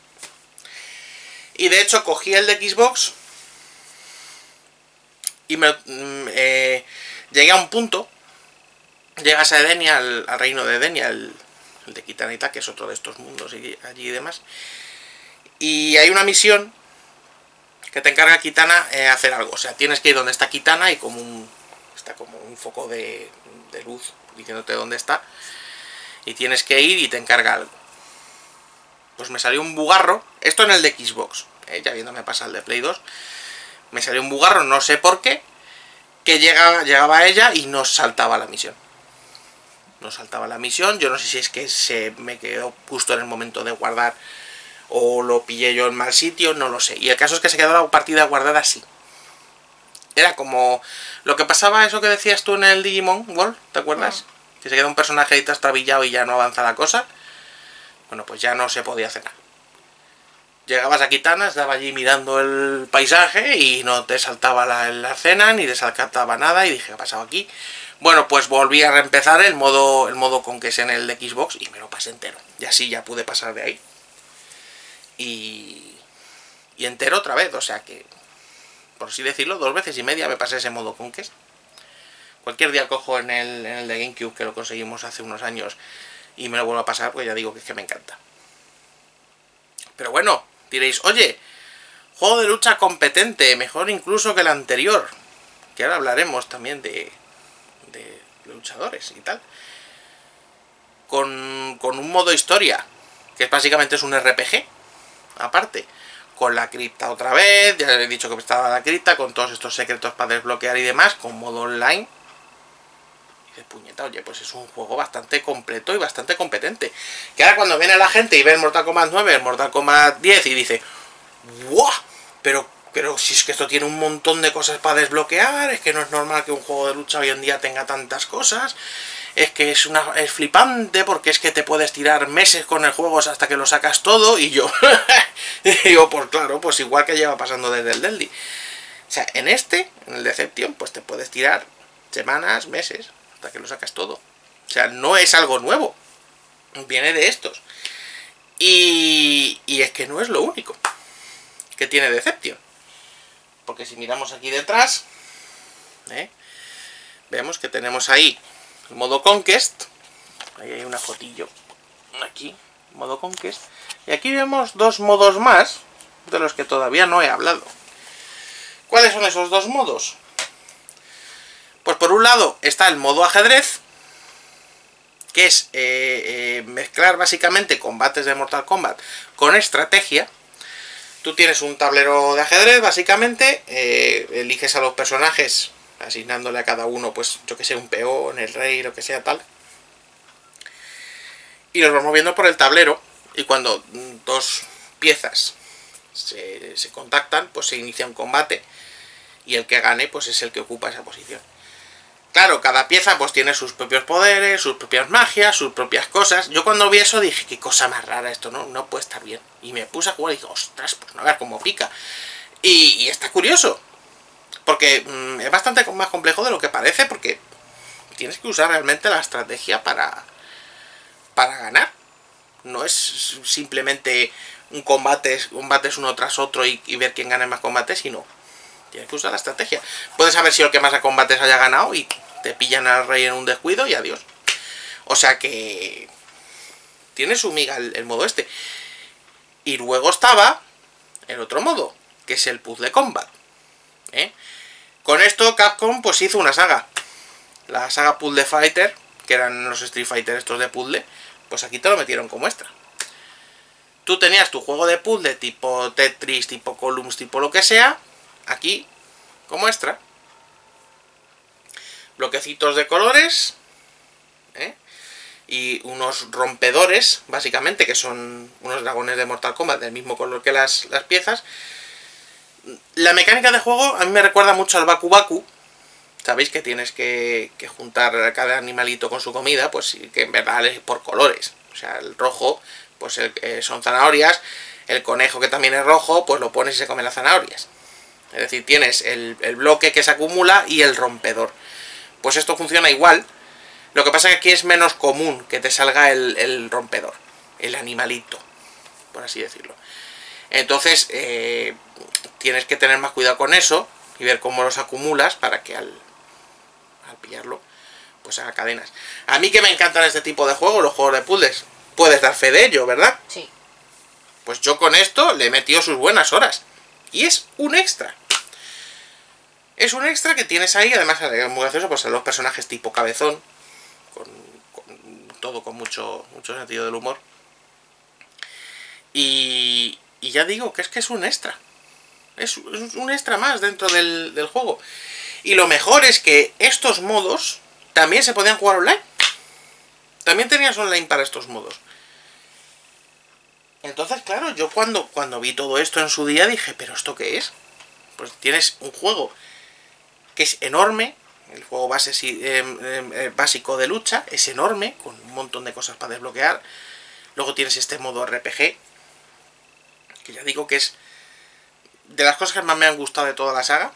Y de hecho cogí el de Xbox y me, eh, llegué a un punto, llegas a Edenia, al, al reino de Edenia, el, el de Kitana, que es otro de estos mundos y, allí y demás. Y hay una misión que te encarga Kitana eh, hacer algo. O sea, tienes que ir donde está Kitana y como un... está como un foco de, de luz diciéndote dónde está y tienes que ir y te encarga algo. Pues me salió un bugarro, esto en el de Xbox, eh, ya viéndome pasar el de Play dos, me salió un bugarro, no sé por qué, que llegaba, llegaba a ella y nos saltaba la misión. Nos saltaba la misión, yo no sé si es que se me quedó justo en el momento de guardar o lo pillé yo en mal sitio, no lo sé. Y el caso es que se quedó la partida guardada así. Era como lo que pasaba, eso que decías tú en el Digimon World, ¿te acuerdas? No. Que se queda un personaje ahí trastabillado y ya no avanza la cosa. Bueno, pues ya no se podía hacer nada. Llegabas a Kitana, estaba allí mirando el paisaje y no te saltaba la, la escena, ni te saltaba nada y dije, ¿qué ha pasado aquí? Bueno, pues volví a reempezar el modo, el modo con que es en el de Xbox y me lo pasé entero. Y así ya pude pasar de ahí. Y, y entero otra vez, o sea que... por así decirlo, dos veces y media me pasé ese modo Conquest. Cualquier día cojo en el, en el de GameCube, que lo conseguimos hace unos años, y me lo vuelvo a pasar, porque ya digo que es que me encanta. Pero bueno, diréis, oye, juego de lucha competente, mejor incluso que el anterior, que ahora hablaremos también de, de luchadores y tal, con, con un modo historia, que básicamente es un R P G, aparte, con la cripta otra vez, ya he dicho que estaba la cripta, con todos estos secretos para desbloquear y demás, con modo online. Y de puñeta, oye, pues es un juego bastante completo y bastante competente. Que ahora cuando viene la gente y ve el Mortal Kombat nueve, el Mortal Kombat diez y dice, ¡buah! Pero, pero si es que esto tiene un montón de cosas para desbloquear, es que no es normal que un juego de lucha hoy en día tenga tantas cosas, es que es, una, es flipante porque es que te puedes tirar meses con el juego hasta que lo sacas todo, y yo... digo, pues claro, pues igual que lleva pasando desde el Deadly. O sea, en este, en el Deception, pues te puedes tirar semanas, meses, hasta que lo sacas todo. O sea, no es algo nuevo, viene de estos. Y, y es que no es lo único que tiene Deception. Porque si miramos aquí detrás, ¿eh? Vemos que tenemos ahí el modo Conquest. Ahí hay una fotillo, aquí, modo Conquest. Y aquí vemos dos modos más, de los que todavía no he hablado. ¿Cuáles son esos dos modos? Pues por un lado está el modo ajedrez, que es eh, eh, mezclar básicamente combates de Mortal Kombat con estrategia. Tú tienes un tablero de ajedrez, básicamente, eh, eliges a los personajes, asignándole a cada uno, pues, yo que sé, un peón, el rey, lo que sea, tal. Y los vas moviendo por el tablero. Y cuando dos piezas se, se contactan, pues se inicia un combate. Y el que gane, pues es el que ocupa esa posición. Claro, cada pieza pues tiene sus propios poderes, sus propias magias, sus propias cosas. Yo cuando vi eso dije, qué cosa más rara esto, ¿no? No puede estar bien. Y me puse a jugar y dije, ostras, pues no veas cómo pica. Y, y está curioso. Porque mmm, es bastante más complejo de lo que parece, porque tienes que usar realmente la estrategia para, para ganar. No es simplemente un combate, combates uno tras otro y, y ver quién gana más combates, sino tienes que usar la estrategia. Puedes haber sido el que más a combates haya ganado y te pillan al rey en un descuido y adiós. O sea que tiene su miga el, el modo este. Y luego estaba el otro modo, que es el puzzle combat. ¿Eh? Con esto Capcom pues hizo una saga. La saga Puzzle Fighter, que eran los Street Fighter estos de puzzle. Pues aquí te lo metieron como extra. Tú tenías tu juego de puzzle tipo Tetris, tipo Columns, tipo lo que sea. Aquí, como extra. Bloquecitos de colores. ¿Eh? Y unos rompedores, básicamente, que son unos dragones de Mortal Kombat del mismo color que las, las piezas. La mecánica de juego a mí me recuerda mucho al Baku Baku. Sabéis que tienes que, que juntar a cada animalito con su comida, pues que en verdad es por colores. O sea, el rojo, pues el, eh, son zanahorias. El conejo, que también es rojo, pues lo pones y se come las zanahorias. Es decir, tienes el, el bloque que se acumula y el rompedor. Pues esto funciona igual. Lo que pasa es que aquí es menos común que te salga el, el rompedor. El animalito, por así decirlo. Entonces, eh, tienes que tener más cuidado con eso y ver cómo los acumulas para que al... al pillarlo, pues haga cadenas. A mí que me encantan este tipo de juegos, los juegos de puzzles. Puedes dar fe de ello, ¿verdad? Sí. Pues yo con esto le he metido sus buenas horas. Y es un extra. Es un extra que tienes ahí. Además, es muy gracioso, pues a los personajes tipo cabezón. Con, con todo con mucho, mucho sentido del humor. Y, y ya digo que es que es un extra. Es, es un extra más dentro del, del juego. Y lo mejor es que estos modos también se podían jugar online. También tenías online para estos modos. Entonces, claro, yo cuando, cuando vi todo esto en su día dije, ¿pero esto qué es? Pues tienes un juego que es enorme. El juego base, eh, eh, básico de lucha es enorme, con un montón de cosas para desbloquear. Luego tienes este modo R P G, que ya digo que es de las cosas que más me han gustado de toda la saga.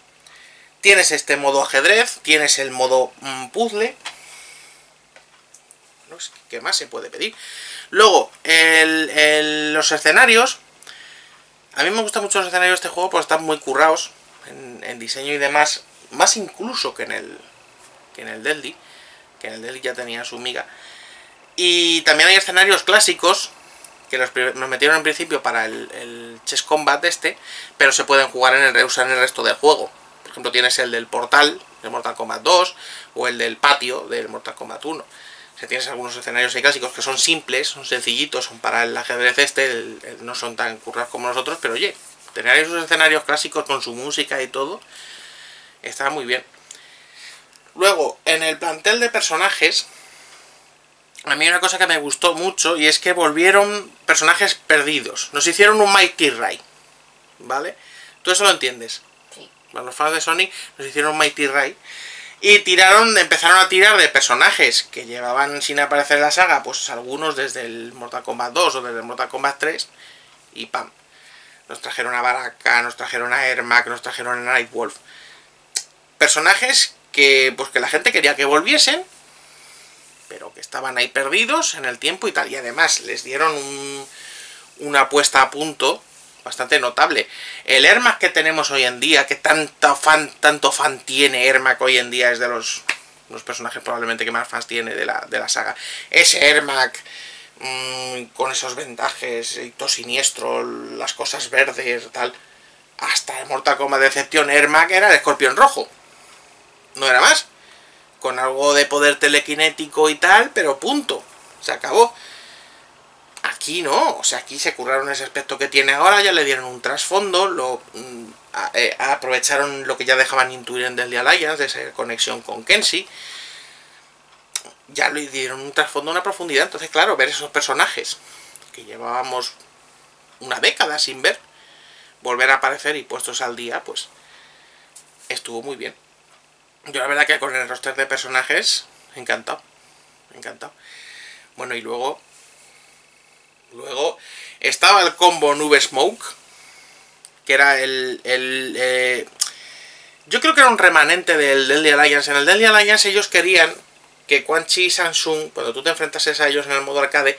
Tienes este modo ajedrez, tienes el modo mmm, puzzle. No sé qué más se puede pedir. Luego, el, el, los escenarios. A mí me gustan mucho los escenarios de este juego porque están muy currados en, en diseño y demás. Más incluso que en el, que en el Deadly, que en el Deadly ya tenía su miga. Y también hay escenarios clásicos que nos, nos metieron en principio para el, el Chess Combat este, pero se pueden jugar en el, usar en el resto del juego. Por ejemplo, tienes el del portal, del Mortal Kombat dos, o el del patio, del Mortal Kombat uno. O sea, tienes algunos escenarios y clásicos que son simples, son sencillitos, son para el ajedrez este, el, el, no son tan currados como nosotros, pero oye, tener esos escenarios clásicos con su música y todo, está muy bien. Luego, en el plantel de personajes, a mí una cosa que me gustó mucho, y es que volvieron personajes perdidos. Nos hicieron un Mighty Ray, ¿vale? Tú eso lo entiendes. Sí. Para los fans de Sonic, nos hicieron un Mighty Ray. Y tiraron, empezaron a tirar de personajes que llevaban sin aparecer en la saga, pues algunos desde el Mortal Kombat dos o desde el Mortal Kombat tres, y pam. Nos trajeron a Baraka, nos trajeron a Ermac, nos trajeron a Nightwolf. Personajes que, pues, que la gente quería que volviesen, pero que estaban ahí perdidos en el tiempo y tal. Y además les dieron un, una puesta a punto bastante notable. El Ermac que tenemos hoy en día, que tanto fan, tanto fan tiene Ermac hoy en día, es de los, los personajes probablemente que más fans tiene de la, de la saga. Ese Ermac mmm, con esos vendajes y todo siniestro, las cosas verdes, tal. Hasta el Mortal Kombat Deception, Ermac era el escorpión rojo. No era más. Con algo de poder telequinético y tal, pero punto. Se acabó. Aquí no. O sea, aquí se curraron ese aspecto que tiene ahora, ya le dieron un trasfondo, lo a, eh, aprovecharon lo que ya dejaban intuir en Deadly Alliance, de esa conexión con Kenshi. Ya le dieron un trasfondo, una profundidad. Entonces, claro, ver esos personajes que llevábamos una década sin ver, volver a aparecer y puestos al día, pues estuvo muy bien. Yo la verdad que con el roster de personajes, encantado, encantado. Bueno, y luego, luego estaba el combo Noob Smoke, que era el, el eh, yo creo que era un remanente del Deadly Alliance. En el Deadly Alliance ellos querían que Quan Chi y Sansun, cuando tú te enfrentases a ellos en el modo arcade,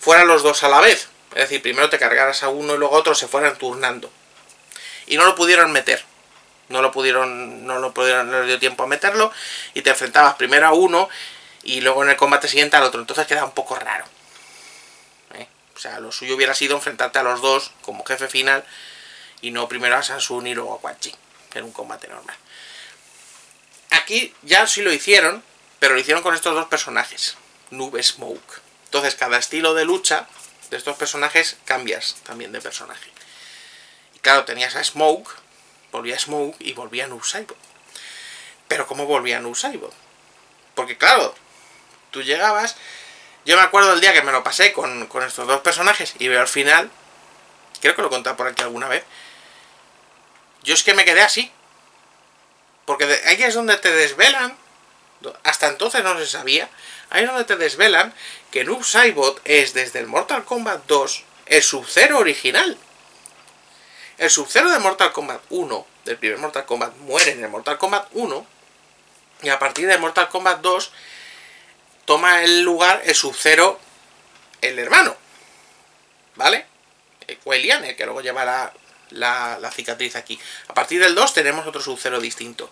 fueran los dos a la vez. Es decir, primero te cargaras a uno y luego a otro, se fueran turnando. Y no lo pudieron meter. No lo pudieron, no lo pudieron, no les dio tiempo a meterlo, y te enfrentabas primero a uno y luego en el combate siguiente al otro, entonces queda un poco raro. ¿Eh? O sea, lo suyo hubiera sido enfrentarte a los dos como jefe final, y no primero a Sansun y luego a Quan Chi, en un combate normal. Aquí ya sí lo hicieron, pero lo hicieron con estos dos personajes, Noob Smoke. Entonces cada estilo de lucha de estos personajes cambias también de personaje. Y claro, tenías a Smoke, volvía Smoke y volvía Noob Saibot. Pero ¿cómo volvía Noob Saibot? Porque claro, tú llegabas... Yo me acuerdo el día que me lo pasé con, con estos dos personajes y veo al final... Creo que lo he contado por aquí alguna vez. Yo es que me quedé así. Porque ahí es donde te desvelan... Hasta entonces no se sabía. Ahí es donde te desvelan que Noob Saibot es, desde el Mortal Kombat dos, el Sub-Zero original. El Sub-Zero de Mortal Kombat uno, del primer Mortal Kombat, muere en el Mortal Kombat uno, y a partir del Mortal Kombat dos toma el lugar el Sub-Zero, el hermano, ¿vale? El Kuelian, el que luego lleva la, la, la cicatriz aquí. A partir del dos tenemos otro Sub-Zero distinto,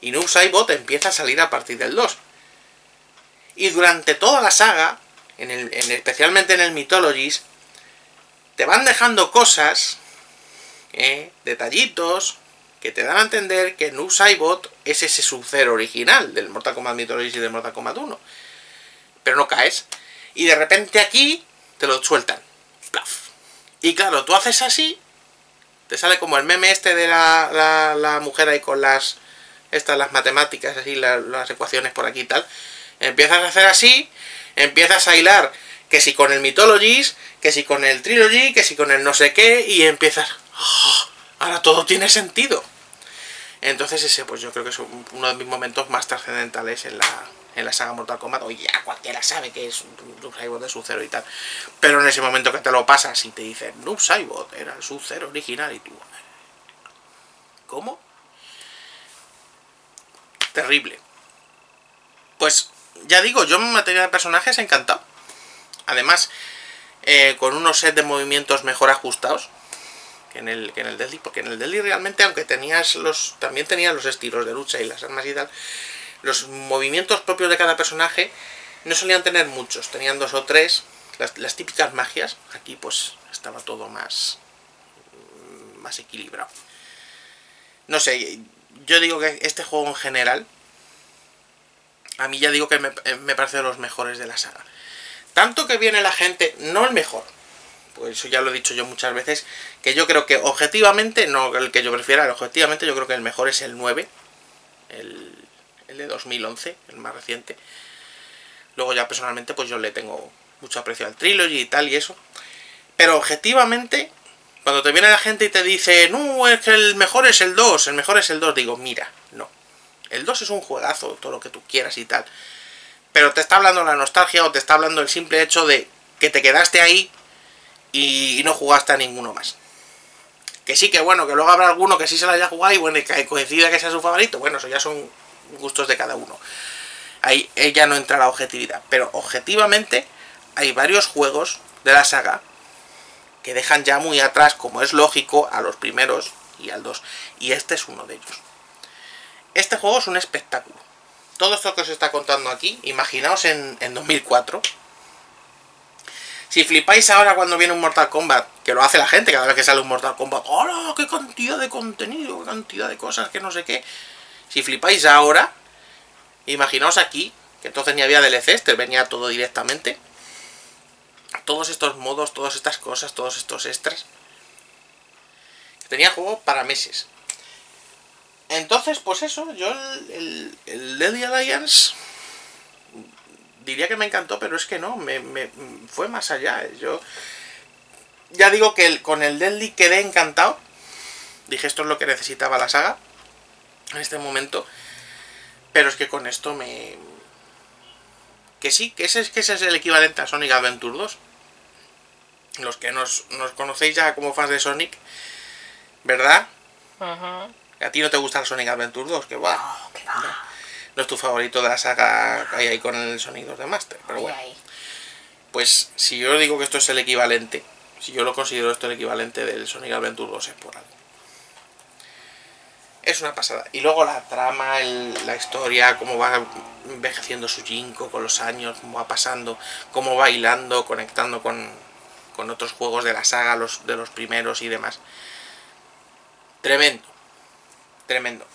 y Noob Saibot empieza a salir a partir del dos. Y durante toda la saga, en el, en, especialmente en el Mythologies, te van dejando cosas... Eh, detallitos que te dan a entender que Noob Saibot es ese Sub-Zero original del Mortal Kombat Mythologies y del Mortal Kombat uno, pero no caes, y de repente aquí te lo sueltan. ¡Plaf! Y claro, tú haces así, te sale como el meme este de la, la, la mujer ahí con las estas las matemáticas así, la, las ecuaciones por aquí y tal. Empiezas a hacer así, empiezas a hilar, que si con el Mythologies, que si con el Trilogy, que si con el no sé qué, y empiezas... Oh, ahora todo tiene sentido. Entonces ese, pues yo creo que es uno de mis momentos más trascendentales en la, en la saga Mortal Kombat. Oye, ya cualquiera sabe que es Noob Saibot de Sub-Zero y tal, pero en ese momento que te lo pasas y te dicen Noob Saibot era el Sub-Zero original, y tú... ¿Cómo? Terrible. Pues ya digo, yo en materia de personajes encantado. Además, eh, con unos sets de movimientos mejor ajustados que en el, que en el Deadly, porque en el Deadly realmente, aunque tenías los, también tenías los estilos de lucha y las armas y tal, los movimientos propios de cada personaje no solían tener muchos, tenían dos o tres, las, las típicas magias. Aquí pues estaba todo más, más equilibrado. No sé, yo digo que este juego en general, a mí ya digo que me, me parece de los mejores de la saga. Tanto que viene la gente, no el mejor, pues eso ya lo he dicho yo muchas veces, que yo creo que objetivamente, no el que yo prefiera, objetivamente yo creo que el mejor es el nueve, el, el de dos mil once, el más reciente. Luego ya personalmente pues yo le tengo mucho aprecio al Trilogy y tal y eso. Pero objetivamente, cuando te viene la gente y te dice, no, es que el mejor es el dos, el mejor es el dos, digo, mira, no. El dos es un juegazo, todo lo que tú quieras y tal. Pero te está hablando la nostalgia o te está hablando el simple hecho de que te quedaste ahí y no jugaste a ninguno más. Que sí, que bueno, que luego habrá alguno que sí se lo haya jugado y bueno, y que coincida que sea su favorito. Bueno, eso ya son gustos de cada uno. Ahí ya no entra la objetividad. Pero objetivamente hay varios juegos de la saga que dejan ya muy atrás, como es lógico, a los primeros y al dos. Y este es uno de ellos. Este juego es un espectáculo. Todo esto que os está contando aquí, imaginaos en, en dos mil cuatro. Si flipáis ahora cuando viene un Mortal Kombat, que lo hace la gente cada vez que sale un Mortal Kombat, ¡hola! ¡Qué cantidad de contenido! ¡Qué cantidad de cosas! Que no sé qué. Si flipáis ahora, imaginaos aquí, que entonces ni había D L Cs, te venía todo directamente. Todos estos modos, todas estas cosas, todos estos extras. Tenía juego para meses. Entonces, pues eso, yo el, el, el Deadly Alliance diría que me encantó, pero es que no, me, me fue más allá. Yo ya digo que el, con el Deadly quedé encantado. Dije, esto es lo que necesitaba la saga en este momento. Pero es que con esto me... Que sí, que ese, que ese es el equivalente a Sonic Adventure dos. Los que nos, nos conocéis ya como fans de Sonic, ¿verdad? Ajá. Uh-huh. A ti no te gusta el Sonic Adventure dos, que bueno, no, no. no es tu favorito de la saga ahí, ahí con el Sonic dos Remastered, pero bueno. Ay, ay. Pues si yo digo que esto es el equivalente, si yo lo considero esto el equivalente del Sonic Adventure dos, es por algo. Es una pasada. Y luego la trama, el, la historia, cómo va envejeciendo su Jinko con los años, cómo va pasando, cómo va hilando, conectando con, con otros juegos de la saga, los de los primeros y demás. Tremendo. Tremendo.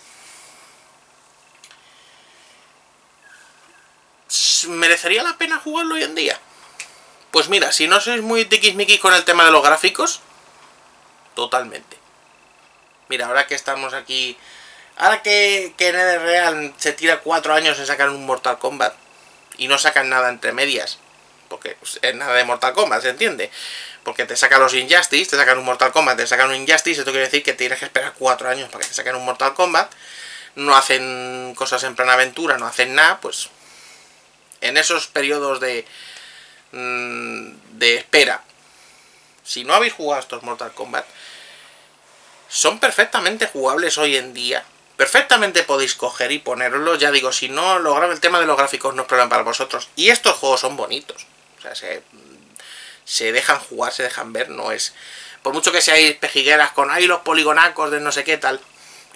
¿Merecería la pena jugarlo hoy en día? Pues mira, si no sois muy tiquismiquis con el tema de los gráficos, totalmente. Mira, ahora que estamos aquí, ahora que, que NetherRealm se tira cuatro años en sacar un Mortal Kombat y no sacan nada entre medias, porque es nada de Mortal Kombat, ¿se entiende? Porque te sacan los Injustice, te sacan un Mortal Kombat, te sacan un Injustice, esto quiere decir que tienes que esperar cuatro años para que te saquen un Mortal Kombat, no hacen cosas en plan aventura, no hacen nada, pues en esos periodos de, de espera, si no habéis jugado estos Mortal Kombat, son perfectamente jugables hoy en día. Perfectamente podéis coger y ponerlo. Ya digo, si no, lo grave, el tema de los gráficos no es problema para vosotros. Y estos juegos son bonitos. O sea, se, se dejan jugar, se dejan ver. No es... Por mucho que seáis pejigueras con ahí los poligonacos de no sé qué tal,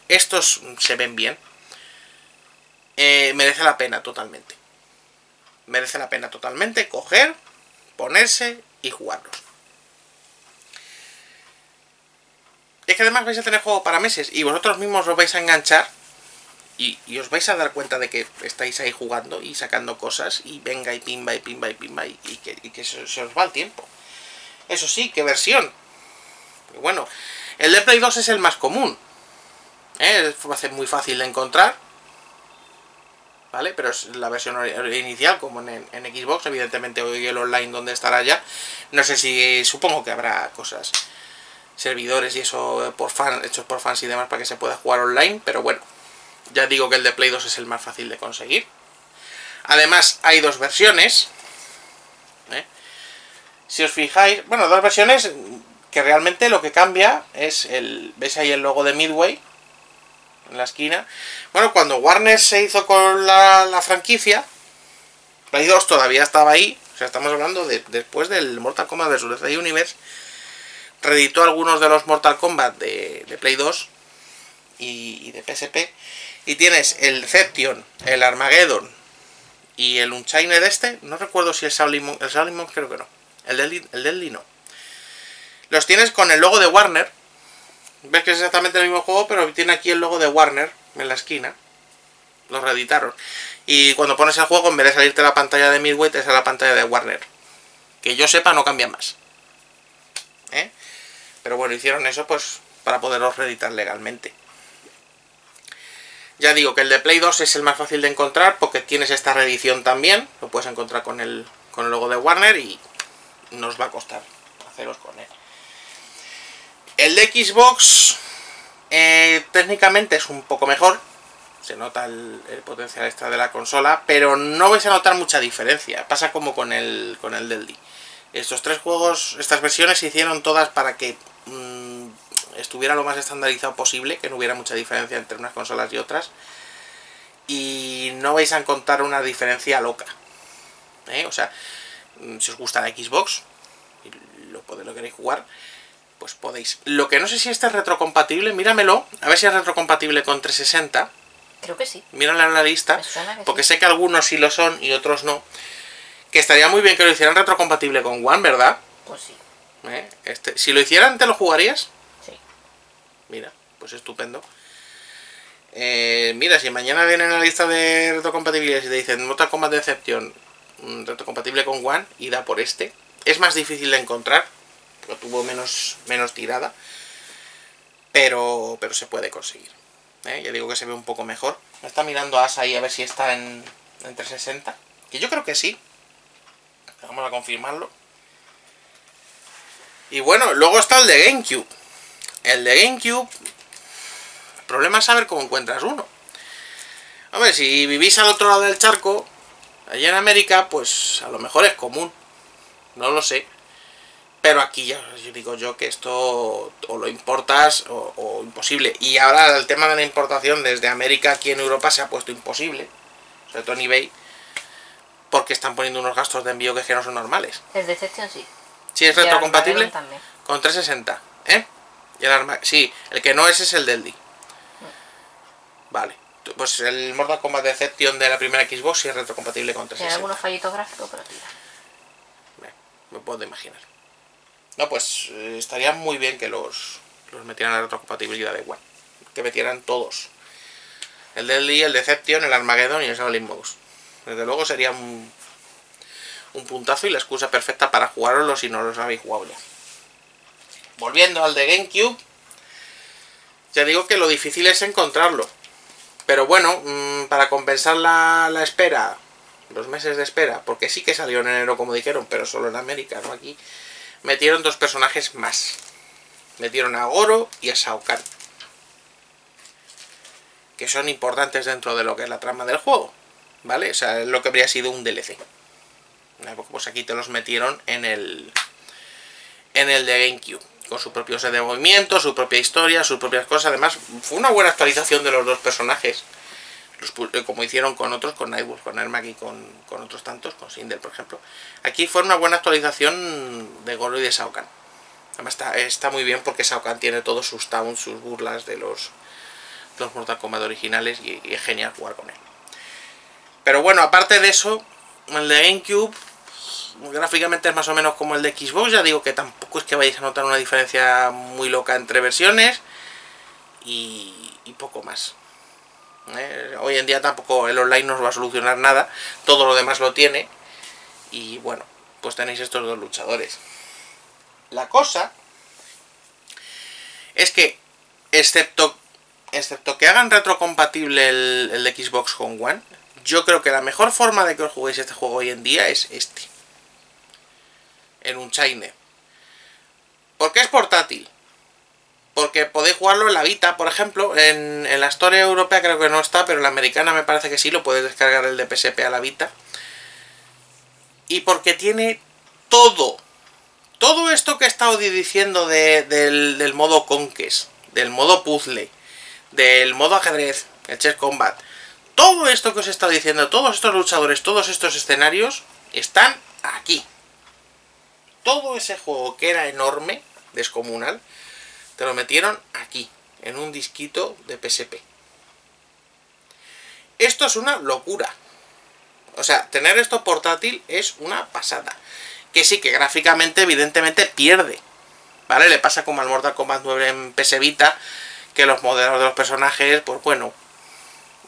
estos se ven bien. Eh, merece la pena totalmente. Merece la pena totalmente coger, ponerse y jugarlos. Es que además vais a tener juego para meses y vosotros mismos os vais a enganchar y, y os vais a dar cuenta de que estáis ahí jugando y sacando cosas y venga y pimba y pimba y pimba y, y que, y que se, se os va el tiempo. Eso sí, qué versión. Pero bueno, el de Play dos es el más común, ¿eh? Es muy fácil de encontrar, ¿vale? Pero es la versión inicial, como en, en Xbox, evidentemente hoy el online donde estará ya. No sé si, supongo que habrá cosas... servidores y eso por fan, hechos por fans y demás para que se pueda jugar online, pero bueno, ya digo que el de Play dos es el más fácil de conseguir. Además hay dos versiones, ¿eh? Si os fijáis, bueno, dos versiones que realmente lo que cambia es el, ¿veis ahí el logo de Midway? En la esquina. Bueno, cuando Warner se hizo con la, la franquicia, Play dos todavía estaba ahí, o sea, estamos hablando de después del Mortal Kombat versus D C Universe. Reeditó algunos de los Mortal Kombat de, de Play dos y, y de P S P. Y tienes el Deception, el Armageddon y el Unchained este. No recuerdo si el Shaolin, el Shaolin Monk creo que no. El Deadly, el Deadly no. Los tienes con el logo de Warner. Ves que es exactamente el mismo juego, pero tiene aquí el logo de Warner en la esquina. Los reeditaron. Y cuando pones el juego, en vez de salirte la pantalla de Midway, te sale la pantalla de Warner. Que yo sepa, no cambian más. ¿Eh? Pero bueno, hicieron eso pues para poderlos reeditar legalmente. Ya digo que el de Play dos es el más fácil de encontrar porque tienes esta reedición también. Lo puedes encontrar con el, con el logo de Warner y nos va a costar haceros con él. El de Xbox eh, técnicamente es un poco mejor. Se nota el, el potencial extra de la consola, pero no vais a notar mucha diferencia. Pasa como con el, con el Deadly. Estos tres juegos, estas versiones se hicieron todas para que mmm, estuviera lo más estandarizado posible, que no hubiera mucha diferencia entre unas consolas y otras. Y no vais a encontrar una diferencia loca. ¿Eh? O sea, si os gusta la Xbox, lo, lo queréis jugar, pues podéis. Lo que no sé si este es retrocompatible, míramelo, a ver si es retrocompatible con trescientos sesenta. Creo que sí. Mírala en la lista, porque sí. Sé que algunos sí lo son y otros no. Que estaría muy bien que lo hicieran retrocompatible con One, ¿verdad? Pues sí. ¿Eh? Este, si lo hicieran, ¿te lo jugarías? Sí. Mira, pues estupendo. Eh, mira, si mañana vienen a la lista de retrocompatibilidades y te dicen Mortal Kombat Deception retrocompatible con One y da por este. Es más difícil de encontrar, pero tuvo menos, menos tirada. Pero, pero se puede conseguir. ¿Eh? Ya digo que se ve un poco mejor. Me está mirando a Asa ahí a ver si está en, en trescientos sesenta. Que yo creo que sí. Vamos a confirmarlo. Y bueno, luego está el de GameCube. El de GameCube. El problema es saber cómo encuentras uno. A ver, si vivís al otro lado del charco, allá en América, pues a lo mejor es común. No lo sé. Pero aquí ya yo digo yo que esto o lo importas o, o imposible. Y ahora el tema de la importación desde América aquí en Europa se ha puesto imposible. Sobre todo en eBay. Porque están poniendo unos gastos de envío que, es que no son normales. El Deception sí. Sí, es retrocompatible con trescientos sesenta. ¿Eh? Y el Arma... Sí, el que no es es el Deadly. Vale. Pues el Mortal Kombat Deception de la primera Xbox sí es retrocompatible con trescientos sesenta. Tiene algunos fallitos gráficos, pero tira. Bien, me puedo imaginar. No, pues eh, estaría muy bien que los, los metieran a la retrocompatibilidad de One. Que metieran todos. El Deadly, el Deception, el Armageddon y el Shaolin Monk. Desde luego sería un, un puntazo y la excusa perfecta para jugaroslo si no los habéis jugado ya. Volviendo al de GameCube, ya digo que lo difícil es encontrarlo. Pero bueno, para compensar la, la espera, los meses de espera, porque sí que salió en enero como dijeron, pero solo en América, no aquí, metieron dos personajes más. Metieron a Goro y a Shao Kahn, que son importantes dentro de lo que es la trama del juego. ¿Vale? O sea, es lo que habría sido un D L C. Pues aquí te los metieron en el en el de GameCube. Con su propio set de movimiento, su propia historia, sus propias cosas. Además, fue una buena actualización de los dos personajes. Los, como hicieron con otros, con Nightwolf, con Ermac y con, con otros tantos, con Sindel, por ejemplo. Aquí fue una buena actualización de Goro y de Shao Kahn. Además, está, está muy bien porque Shao Kahn tiene todos sus taunts, sus burlas de los, los Mortal Kombat originales y, y es genial jugar con él. Pero bueno, aparte de eso, el de GameCube gráficamente es más o menos como el de Xbox. Ya digo que tampoco es que vayáis a notar una diferencia muy loca entre versiones y, y poco más. ¿Eh? Hoy en día tampoco el online no os va a solucionar nada, todo lo demás lo tiene. Y bueno, pues tenéis estos dos luchadores. La cosa es que, excepto, excepto que hagan retrocompatible el, el de Xbox con One, yo creo que la mejor forma de que os juguéis este juego hoy en día es este. En un Unchained. ¿Por qué es portátil? Porque podéis jugarlo en la Vita, por ejemplo. En, en la Store europea creo que no está, pero en la americana me parece que sí. Lo podéis descargar el de P S P a la Vita. Y porque tiene todo. Todo esto que he estado diciendo de, del, del modo Conquest. Del modo Puzzle. Del modo Ajedrez. El Chess Combat. Todo esto que os he estado diciendo, todos estos luchadores, todos estos escenarios, están aquí. Todo ese juego que era enorme, descomunal, te lo metieron aquí. en un disquito de P S P. Esto es una locura. O sea, tener esto portátil es una pasada. Que sí, que gráficamente evidentemente pierde, ¿vale? Le pasa como al Mortal Kombat nueve en P S Vita, que los modelos de los personajes, pues bueno,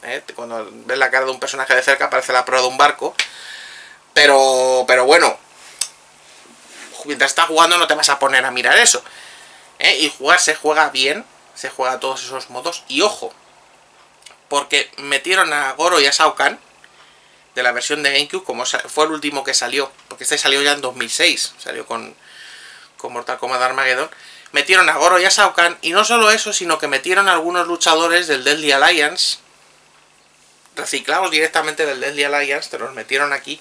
¿eh? Cuando ves la cara de un personaje de cerca parece la proa de un barco. Pero, pero bueno, mientras estás jugando no te vas a poner a mirar eso, ¿eh? Y jugar se juega bien, se juega a todos esos modos. Y ojo, porque metieron a Goro y a Shao Kahn de la versión de GameCube, como fue el último que salió, porque este salió ya en dos mil seis, salió con, con Mortal Kombat Armageddon. Metieron a Goro y a Shao Kahn, y no solo eso, sino que metieron a algunos luchadores del Deadly Alliance, reciclados directamente del Deadly Alliance, te los metieron aquí,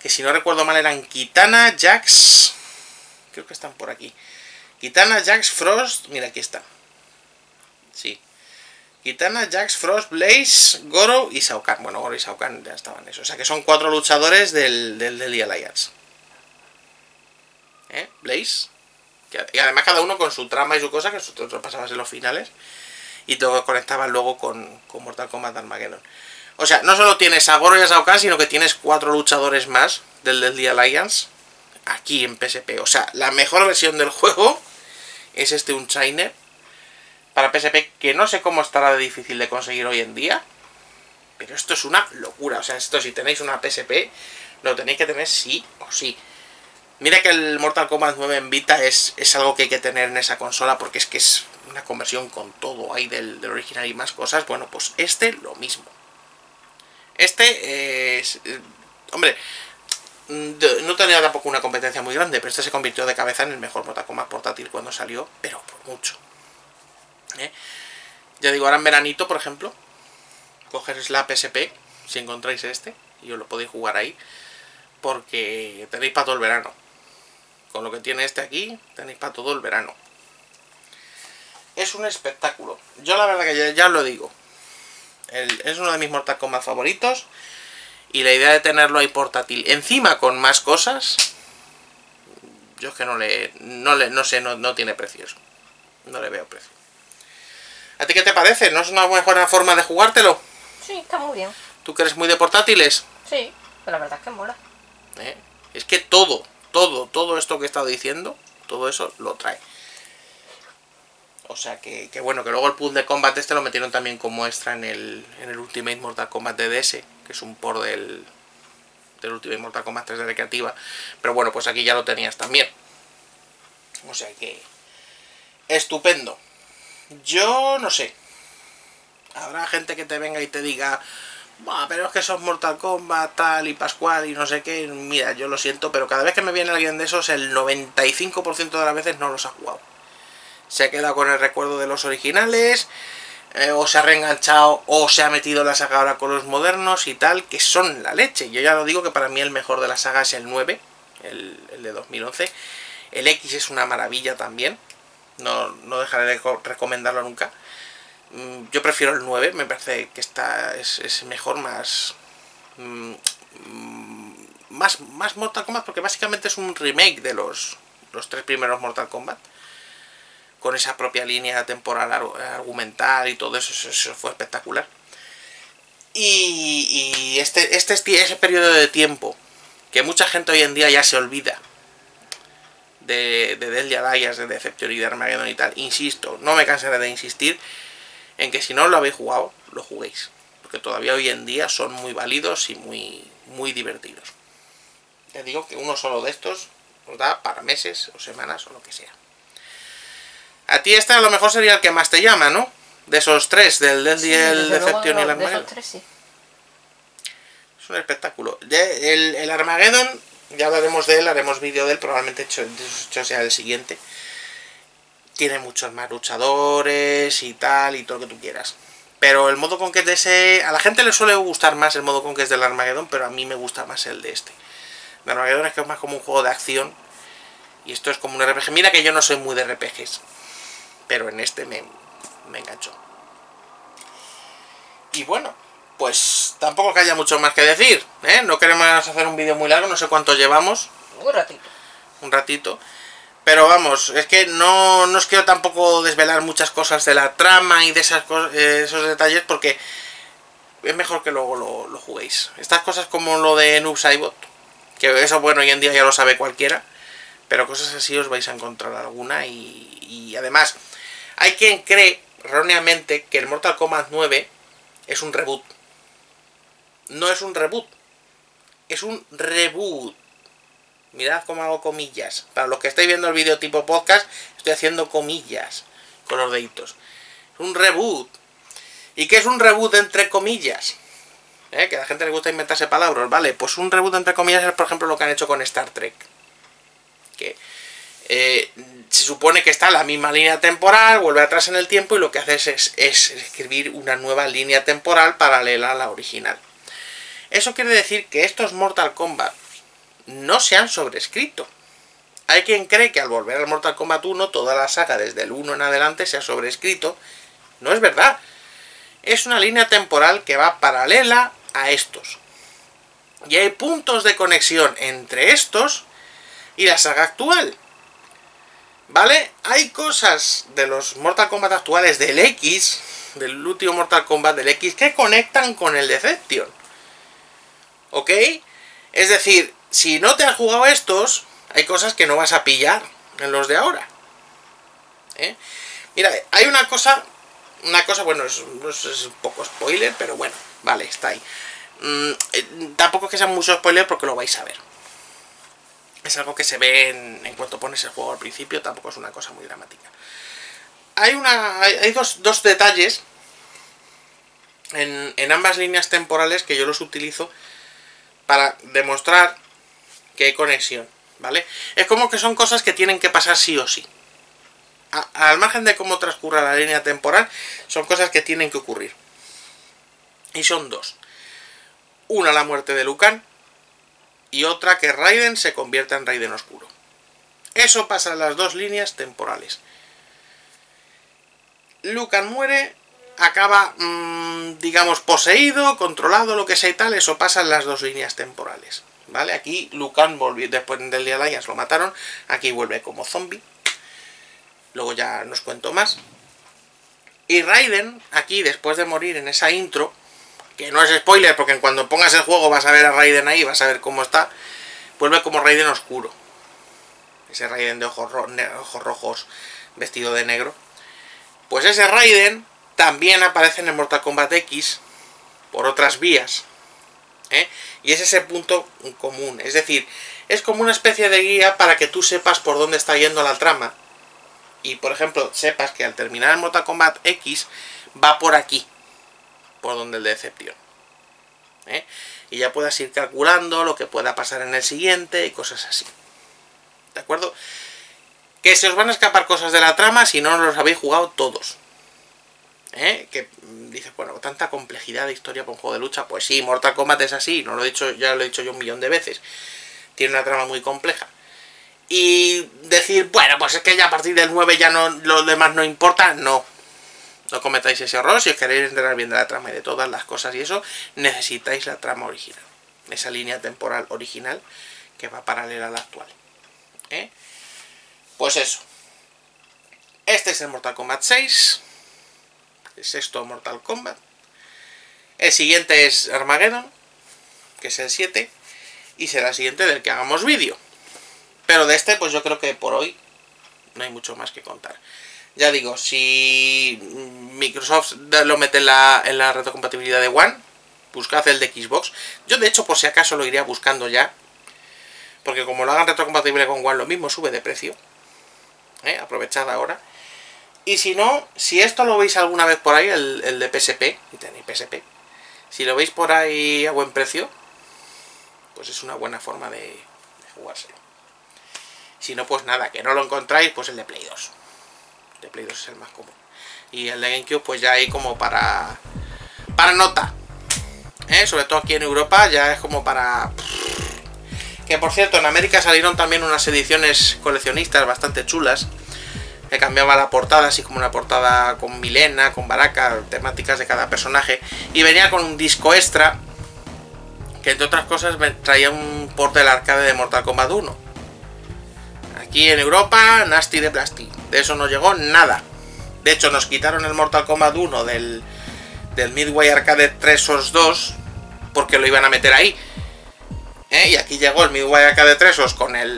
que si no recuerdo mal eran Kitana, Jax, creo que están por aquí, Kitana, Jax, Frost, mira aquí está, sí, Kitana, Jax, Frost, Blaze, Goro y Shao Kahn. Bueno, Goro y Shao Kahn ya estaban eso. O sea que son cuatro luchadores del del, del Alliance. ¿Eh? Blaze. Que, y además cada uno con su trama y su cosa, que nosotros pasabas en los finales. Y todos conectaban luego con, con Mortal Kombat Armageddon. O sea, no solo tienes a Goro y a Shao Kahn, sino que tienes cuatro luchadores más del Deadly Alliance aquí en P S P. O sea, la mejor versión del juego es este Unchained para P S P, que no sé cómo estará de difícil de conseguir hoy en día, pero esto es una locura. O sea, esto si tenéis una P S P, lo tenéis que tener sí o sí. Mira que el Mortal Kombat nueve en Vita es, es algo que hay que tener en esa consola, porque es que es una conversión con todo ahí del, del original y más cosas. Bueno, pues este lo mismo. Este es... Eh, hombre, no tenía tampoco una competencia muy grande, pero este se convirtió de cabeza en el mejor Mortal Kombat portátil cuando salió, pero por mucho. ¿Eh? Ya digo, ahora en veranito, por ejemplo, cogeréis la P S P, si encontráis este, y os lo podéis jugar ahí, porque tenéis para todo el verano. Con lo que tiene este aquí, tenéis para todo el verano. Es un espectáculo. Yo la verdad que ya, ya os lo digo, el, es uno de mis Mortal Kombat favoritos, y la idea de tenerlo ahí portátil, encima con más cosas, yo es que no le, no, le, no sé, no, no tiene precio eso. No le veo precio. ¿A ti qué te parece? ¿No es una buena forma de jugártelo? Sí, está muy bien. ¿Tú que eres muy de portátiles? Sí, pero la verdad es que mola. ¿Eh? Es que todo, todo, todo esto que he estado diciendo, todo eso lo trae. O sea que, que bueno, que luego el puzzle de combat este lo metieron también como extra en el, en el Ultimate Mortal Kombat D D S, que es un port del, del Ultimate Mortal Kombat tres de recreativa. Pero bueno, pues aquí ya lo tenías también. O sea que... estupendo. Yo no sé. Habrá gente que te venga y te diga, bah, pero es que sos Mortal Kombat, tal y pascual y no sé qué. Mira, yo lo siento, pero cada vez que me viene alguien de esos, el noventa y cinco por ciento de las veces no los ha jugado. Se ha quedado con el recuerdo de los originales, eh, o se ha reenganchado, o se ha metido la saga ahora con los modernos y tal, que son la leche. Yo ya lo digo que para mí el mejor de la saga es el nueve, el, el de dos mil once. El X es una maravilla también. No, no dejaré de recomendarlo nunca. Yo prefiero el nueve, me parece que está, es, es mejor, más, más más Mortal Kombat, porque básicamente es un remake de los, los tres primeros Mortal Kombat, con esa propia línea temporal argumental y todo eso, eso, eso fue espectacular. Y, y este, este ese periodo de tiempo, que mucha gente hoy en día ya se olvida, de Deadly Alliance, de Deception y de Armageddon y tal, insisto, no me cansaré de insistir en que si no lo habéis jugado, lo juguéis, porque todavía hoy en día son muy válidos y muy, muy divertidos. Ya digo que uno solo de estos os da para meses o semanas o lo que sea. A ti este a lo mejor sería el que más te llama, ¿no? De esos tres, del Deadly, sí, el Deception no, y el Armageddon. De esos tres, sí. Es un espectáculo. De, el, el Armageddon... ya hablaremos de él, haremos vídeo de él, probablemente hecho, hecho sea el siguiente. Tiene muchos más luchadores y tal, y todo lo que tú quieras. Pero el modo con que es de ese... a la gente le suele gustar más el modo con que es del Armageddon, pero a mí me gusta más el de este. El Armageddon es que es más como un juego de acción, y esto es como un R P G. Mira que yo no soy muy de R P Gs, pero en este me, me enganchó. Y bueno... pues tampoco que haya mucho más que decir, ¿eh? No queremos hacer un vídeo muy largo, no sé cuánto llevamos. Un ratito. Un ratito. Pero vamos, es que no, no os quiero tampoco desvelar muchas cosas de la trama y de esas cosas, eh, esos detalles, porque es mejor que luego lo, lo juguéis. Estas cosas como lo de Noob Saibot, que eso bueno, hoy en día ya lo sabe cualquiera, pero cosas así os vais a encontrar alguna. Y, y además, hay quien cree erróneamente que el Mortal Kombat nueve es un reboot. No es un reboot, es un reboot. Mirad cómo hago comillas. Para los que estáis viendo el vídeo tipo podcast, estoy haciendo comillas con los deditos. Es un reboot. ¿Y qué es un reboot entre comillas? ¿Eh? Que a la gente le gusta inventarse palabras. Vale, pues un reboot entre comillas es, por ejemplo, lo que han hecho con Star Trek. Que eh, se supone que está la misma línea temporal, vuelve atrás en el tiempo y lo que haces es, es escribir una nueva línea temporal paralela a la original. Eso quiere decir que estos Mortal Kombat no se han sobrescrito. Hay quien cree que al volver al Mortal Kombat uno, toda la saga desde el uno en adelante se ha sobrescrito. No es verdad. Es una línea temporal que va paralela a estos. Y hay puntos de conexión entre estos y la saga actual. ¿Vale? Hay cosas de los Mortal Kombat actuales, del X, del último Mortal Kombat del X, que conectan con el Deception. ¿Ok? Es decir, si no te has jugado estos, hay cosas que no vas a pillar en los de ahora. ¿Eh? Mira, hay una cosa, una cosa, bueno, es, es un poco spoiler, pero bueno, vale, está ahí. Mm, tampoco es que sea mucho spoiler porque lo vais a ver. Es algo que se ve en, en cuanto pones el juego al principio, tampoco es una cosa muy dramática. Hay, una, hay, hay dos, dos detalles en, en ambas líneas temporales que yo los utilizo para demostrar que hay conexión, ¿vale? Es como que son cosas que tienen que pasar sí o sí. A, al margen de cómo transcurra la línea temporal, son cosas que tienen que ocurrir. Y son dos. Una, la muerte de Lucan. Y otra, que Raiden se convierta en Raiden Oscuro. Eso pasa en las dos líneas temporales. Lucan muere, acaba, mmm, digamos, poseído, controlado, lo que sea y tal. Eso pasa en las dos líneas temporales. ¿Vale? Aquí Lucan volvió, después del Deadly Alliance lo mataron, aquí vuelve como zombie, luego ya no os cuento más. Y Raiden, aquí después de morir en esa intro, que no es spoiler porque cuando pongas el juego vas a ver a Raiden ahí, vas a ver cómo está, vuelve como Raiden oscuro, ese Raiden de ojos, ro ojos rojos vestido de negro. Pues ese Raiden también aparece en el Mortal Kombat X por otras vías. ¿Eh? Y es ese punto común, es decir, es como una especie de guía para que tú sepas por dónde está yendo la trama y, por ejemplo, sepas que al terminar el Mortal Kombat X va por aquí, por donde el Deception. ¿Eh? Y ya puedas ir calculando lo que pueda pasar en el siguiente y cosas así, ¿de acuerdo? Que se os van a escapar cosas de la trama si no los habéis jugado todos. ¿Eh? Que dices, bueno, tanta complejidad de historia para un juego de lucha. Pues sí, Mortal Kombat es así, no lo he dicho, ya lo he dicho yo un millón de veces. Tiene una trama muy compleja. Y decir, bueno, pues es que ya a partir del nueve ya no, lo demás no importa. No, no cometáis ese error. Si os queréis enterar bien de la trama y de todas las cosas y eso, necesitáis la trama original, esa línea temporal original que va paralela a la actual. ¿Eh? Pues eso. Este es el Mortal Kombat seis, el sexto Mortal Kombat. El siguiente es Armageddon, que es el siete, y será el siguiente del que hagamos vídeo. Pero de este, pues yo creo que por hoy no hay mucho más que contar. Ya digo, si Microsoft lo mete en la, en la retrocompatibilidad de One, buscad el de Xbox. Yo, de hecho, por si acaso lo iría buscando ya, porque como lo hagan retrocompatible con One, lo mismo sube de precio. ¿Eh? Aprovechad ahora. Y si no, si esto lo veis alguna vez por ahí, el, el de P S P, y tenéis P S P, si lo veis por ahí a buen precio, pues es una buena forma de, de jugárselo. Si no, pues nada, que no lo encontráis, pues el de Play dos. El de Play dos es el más común. Y el de GameCube, pues ya hay como para, para nota. ¿Eh? Sobre todo aquí en Europa, ya es como para... Que por cierto, en América salieron también unas ediciones coleccionistas bastante chulas, que cambiaba la portada, así como una portada con Milena, con Baraka, temáticas de cada personaje, y venía con un disco extra, que entre otras cosas traía un port del arcade de Mortal Kombat uno. Aquí en Europa, nasty de plasti. De eso no llegó nada. De hecho, nos quitaron el Mortal Kombat uno del, del Midway Arcade tres OS dos porque lo iban a meter ahí. ¿Eh? Y aquí llegó el Midway Arcade tres OS con el,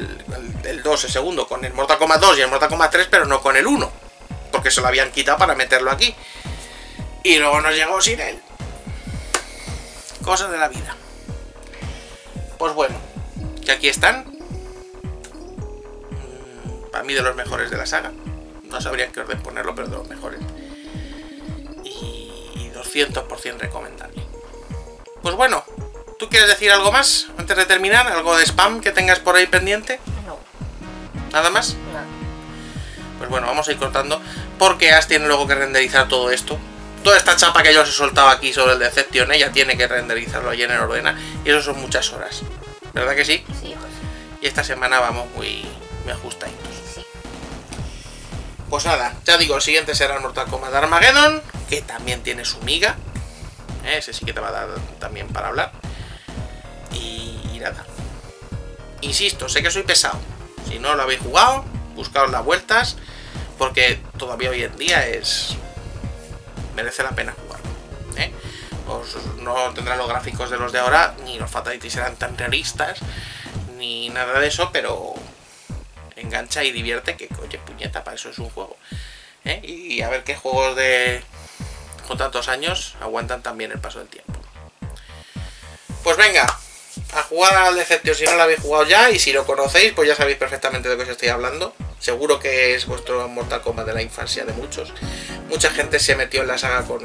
el, el dos, el segundo, con el Mortal Kombat dos y el Mortal Kombat tres, pero no con el uno. Porque se lo habían quitado para meterlo aquí. Y luego nos llegó sin él. Cosas de la vida. Pues bueno, que aquí están. Para mí de los mejores de la saga. No sabría en qué orden ponerlo, pero de los mejores. Y doscientos por ciento recomendable. Pues bueno, ¿tú quieres decir algo más antes de terminar? ¿Algo de spam que tengas por ahí pendiente? No. ¿Nada más? No. Pues bueno, vamos a ir cortando, porque Ash tiene luego que renderizar todo esto. Toda esta chapa que yo os he soltado aquí sobre el Deception, ella tiene que renderizarlo allí en el ordena. Y eso son muchas horas. ¿Verdad que sí? Sí, pues. Y esta semana vamos muy, muy ajustaditos. Sí. Pues nada, ya digo, el siguiente será el Mortal Kombat Armageddon, que también tiene su miga. Ese sí que te va a dar también para hablar. Y, y nada. Insisto, sé que soy pesado. Si no lo habéis jugado, buscaos las vueltas, porque todavía hoy en día es... merece la pena jugarlo, ¿eh? Os, no tendrán los gráficos de los de ahora, ni los fatalities serán tan realistas, ni nada de eso, pero engancha y divierte, que oye, puñeta, para eso es un juego, ¿eh? Y a ver qué juegos de con tantos años aguantan también el paso del tiempo. Pues venga, a jugar al Deception si no lo habéis jugado ya, y si lo conocéis, pues ya sabéis perfectamente de lo que os estoy hablando. Seguro que es vuestro Mortal Kombat de la infancia de muchos. Mucha gente se metió en la saga con,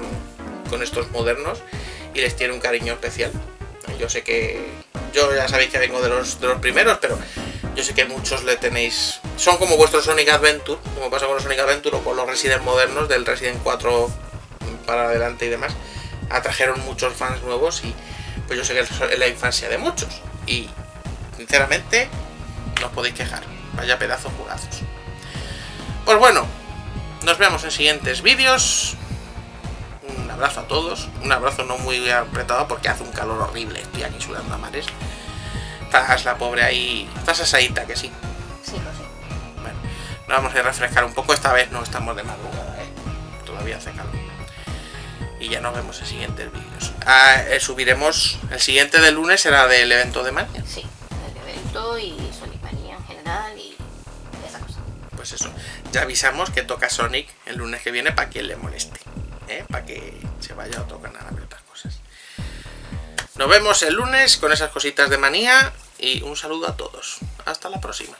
con estos modernos y les tiene un cariño especial. Yo sé que... yo ya sabéis que vengo de los, de los primeros, pero yo sé que muchos le tenéis... son como vuestro Sonic Adventure, como pasa con los Sonic Adventure o con los Resident modernos, del Resident cuatro para adelante y demás. Atrajeron muchos fans nuevos y pues yo sé que es la infancia de muchos. Y sinceramente no os podéis quejar. Vaya pedazos jugazos. Pues bueno, nos vemos en siguientes vídeos. Un abrazo a todos. Un abrazo no muy apretado porque hace un calor horrible. Estoy aquí sudando a mares. Estás la pobre ahí. Estás asadita, que sí. Sí, lo sé. Bueno, nos vamos a refrescar un poco. Esta vez no estamos de madrugada, ¿eh? Todavía hace calor. Y ya nos vemos en siguientes vídeos. Ah, eh, subiremos. El siguiente del lunes será del evento de Mania. Sí, el evento y Sonic Mania en general y esa cosa. Pues eso. Ya avisamos que toca Sonic el lunes que viene para que le moleste, ¿eh? Para que se vaya a otro canal a ver otras cosas. Nos vemos el lunes con esas cositas de Manía y un saludo a todos. Hasta la próxima.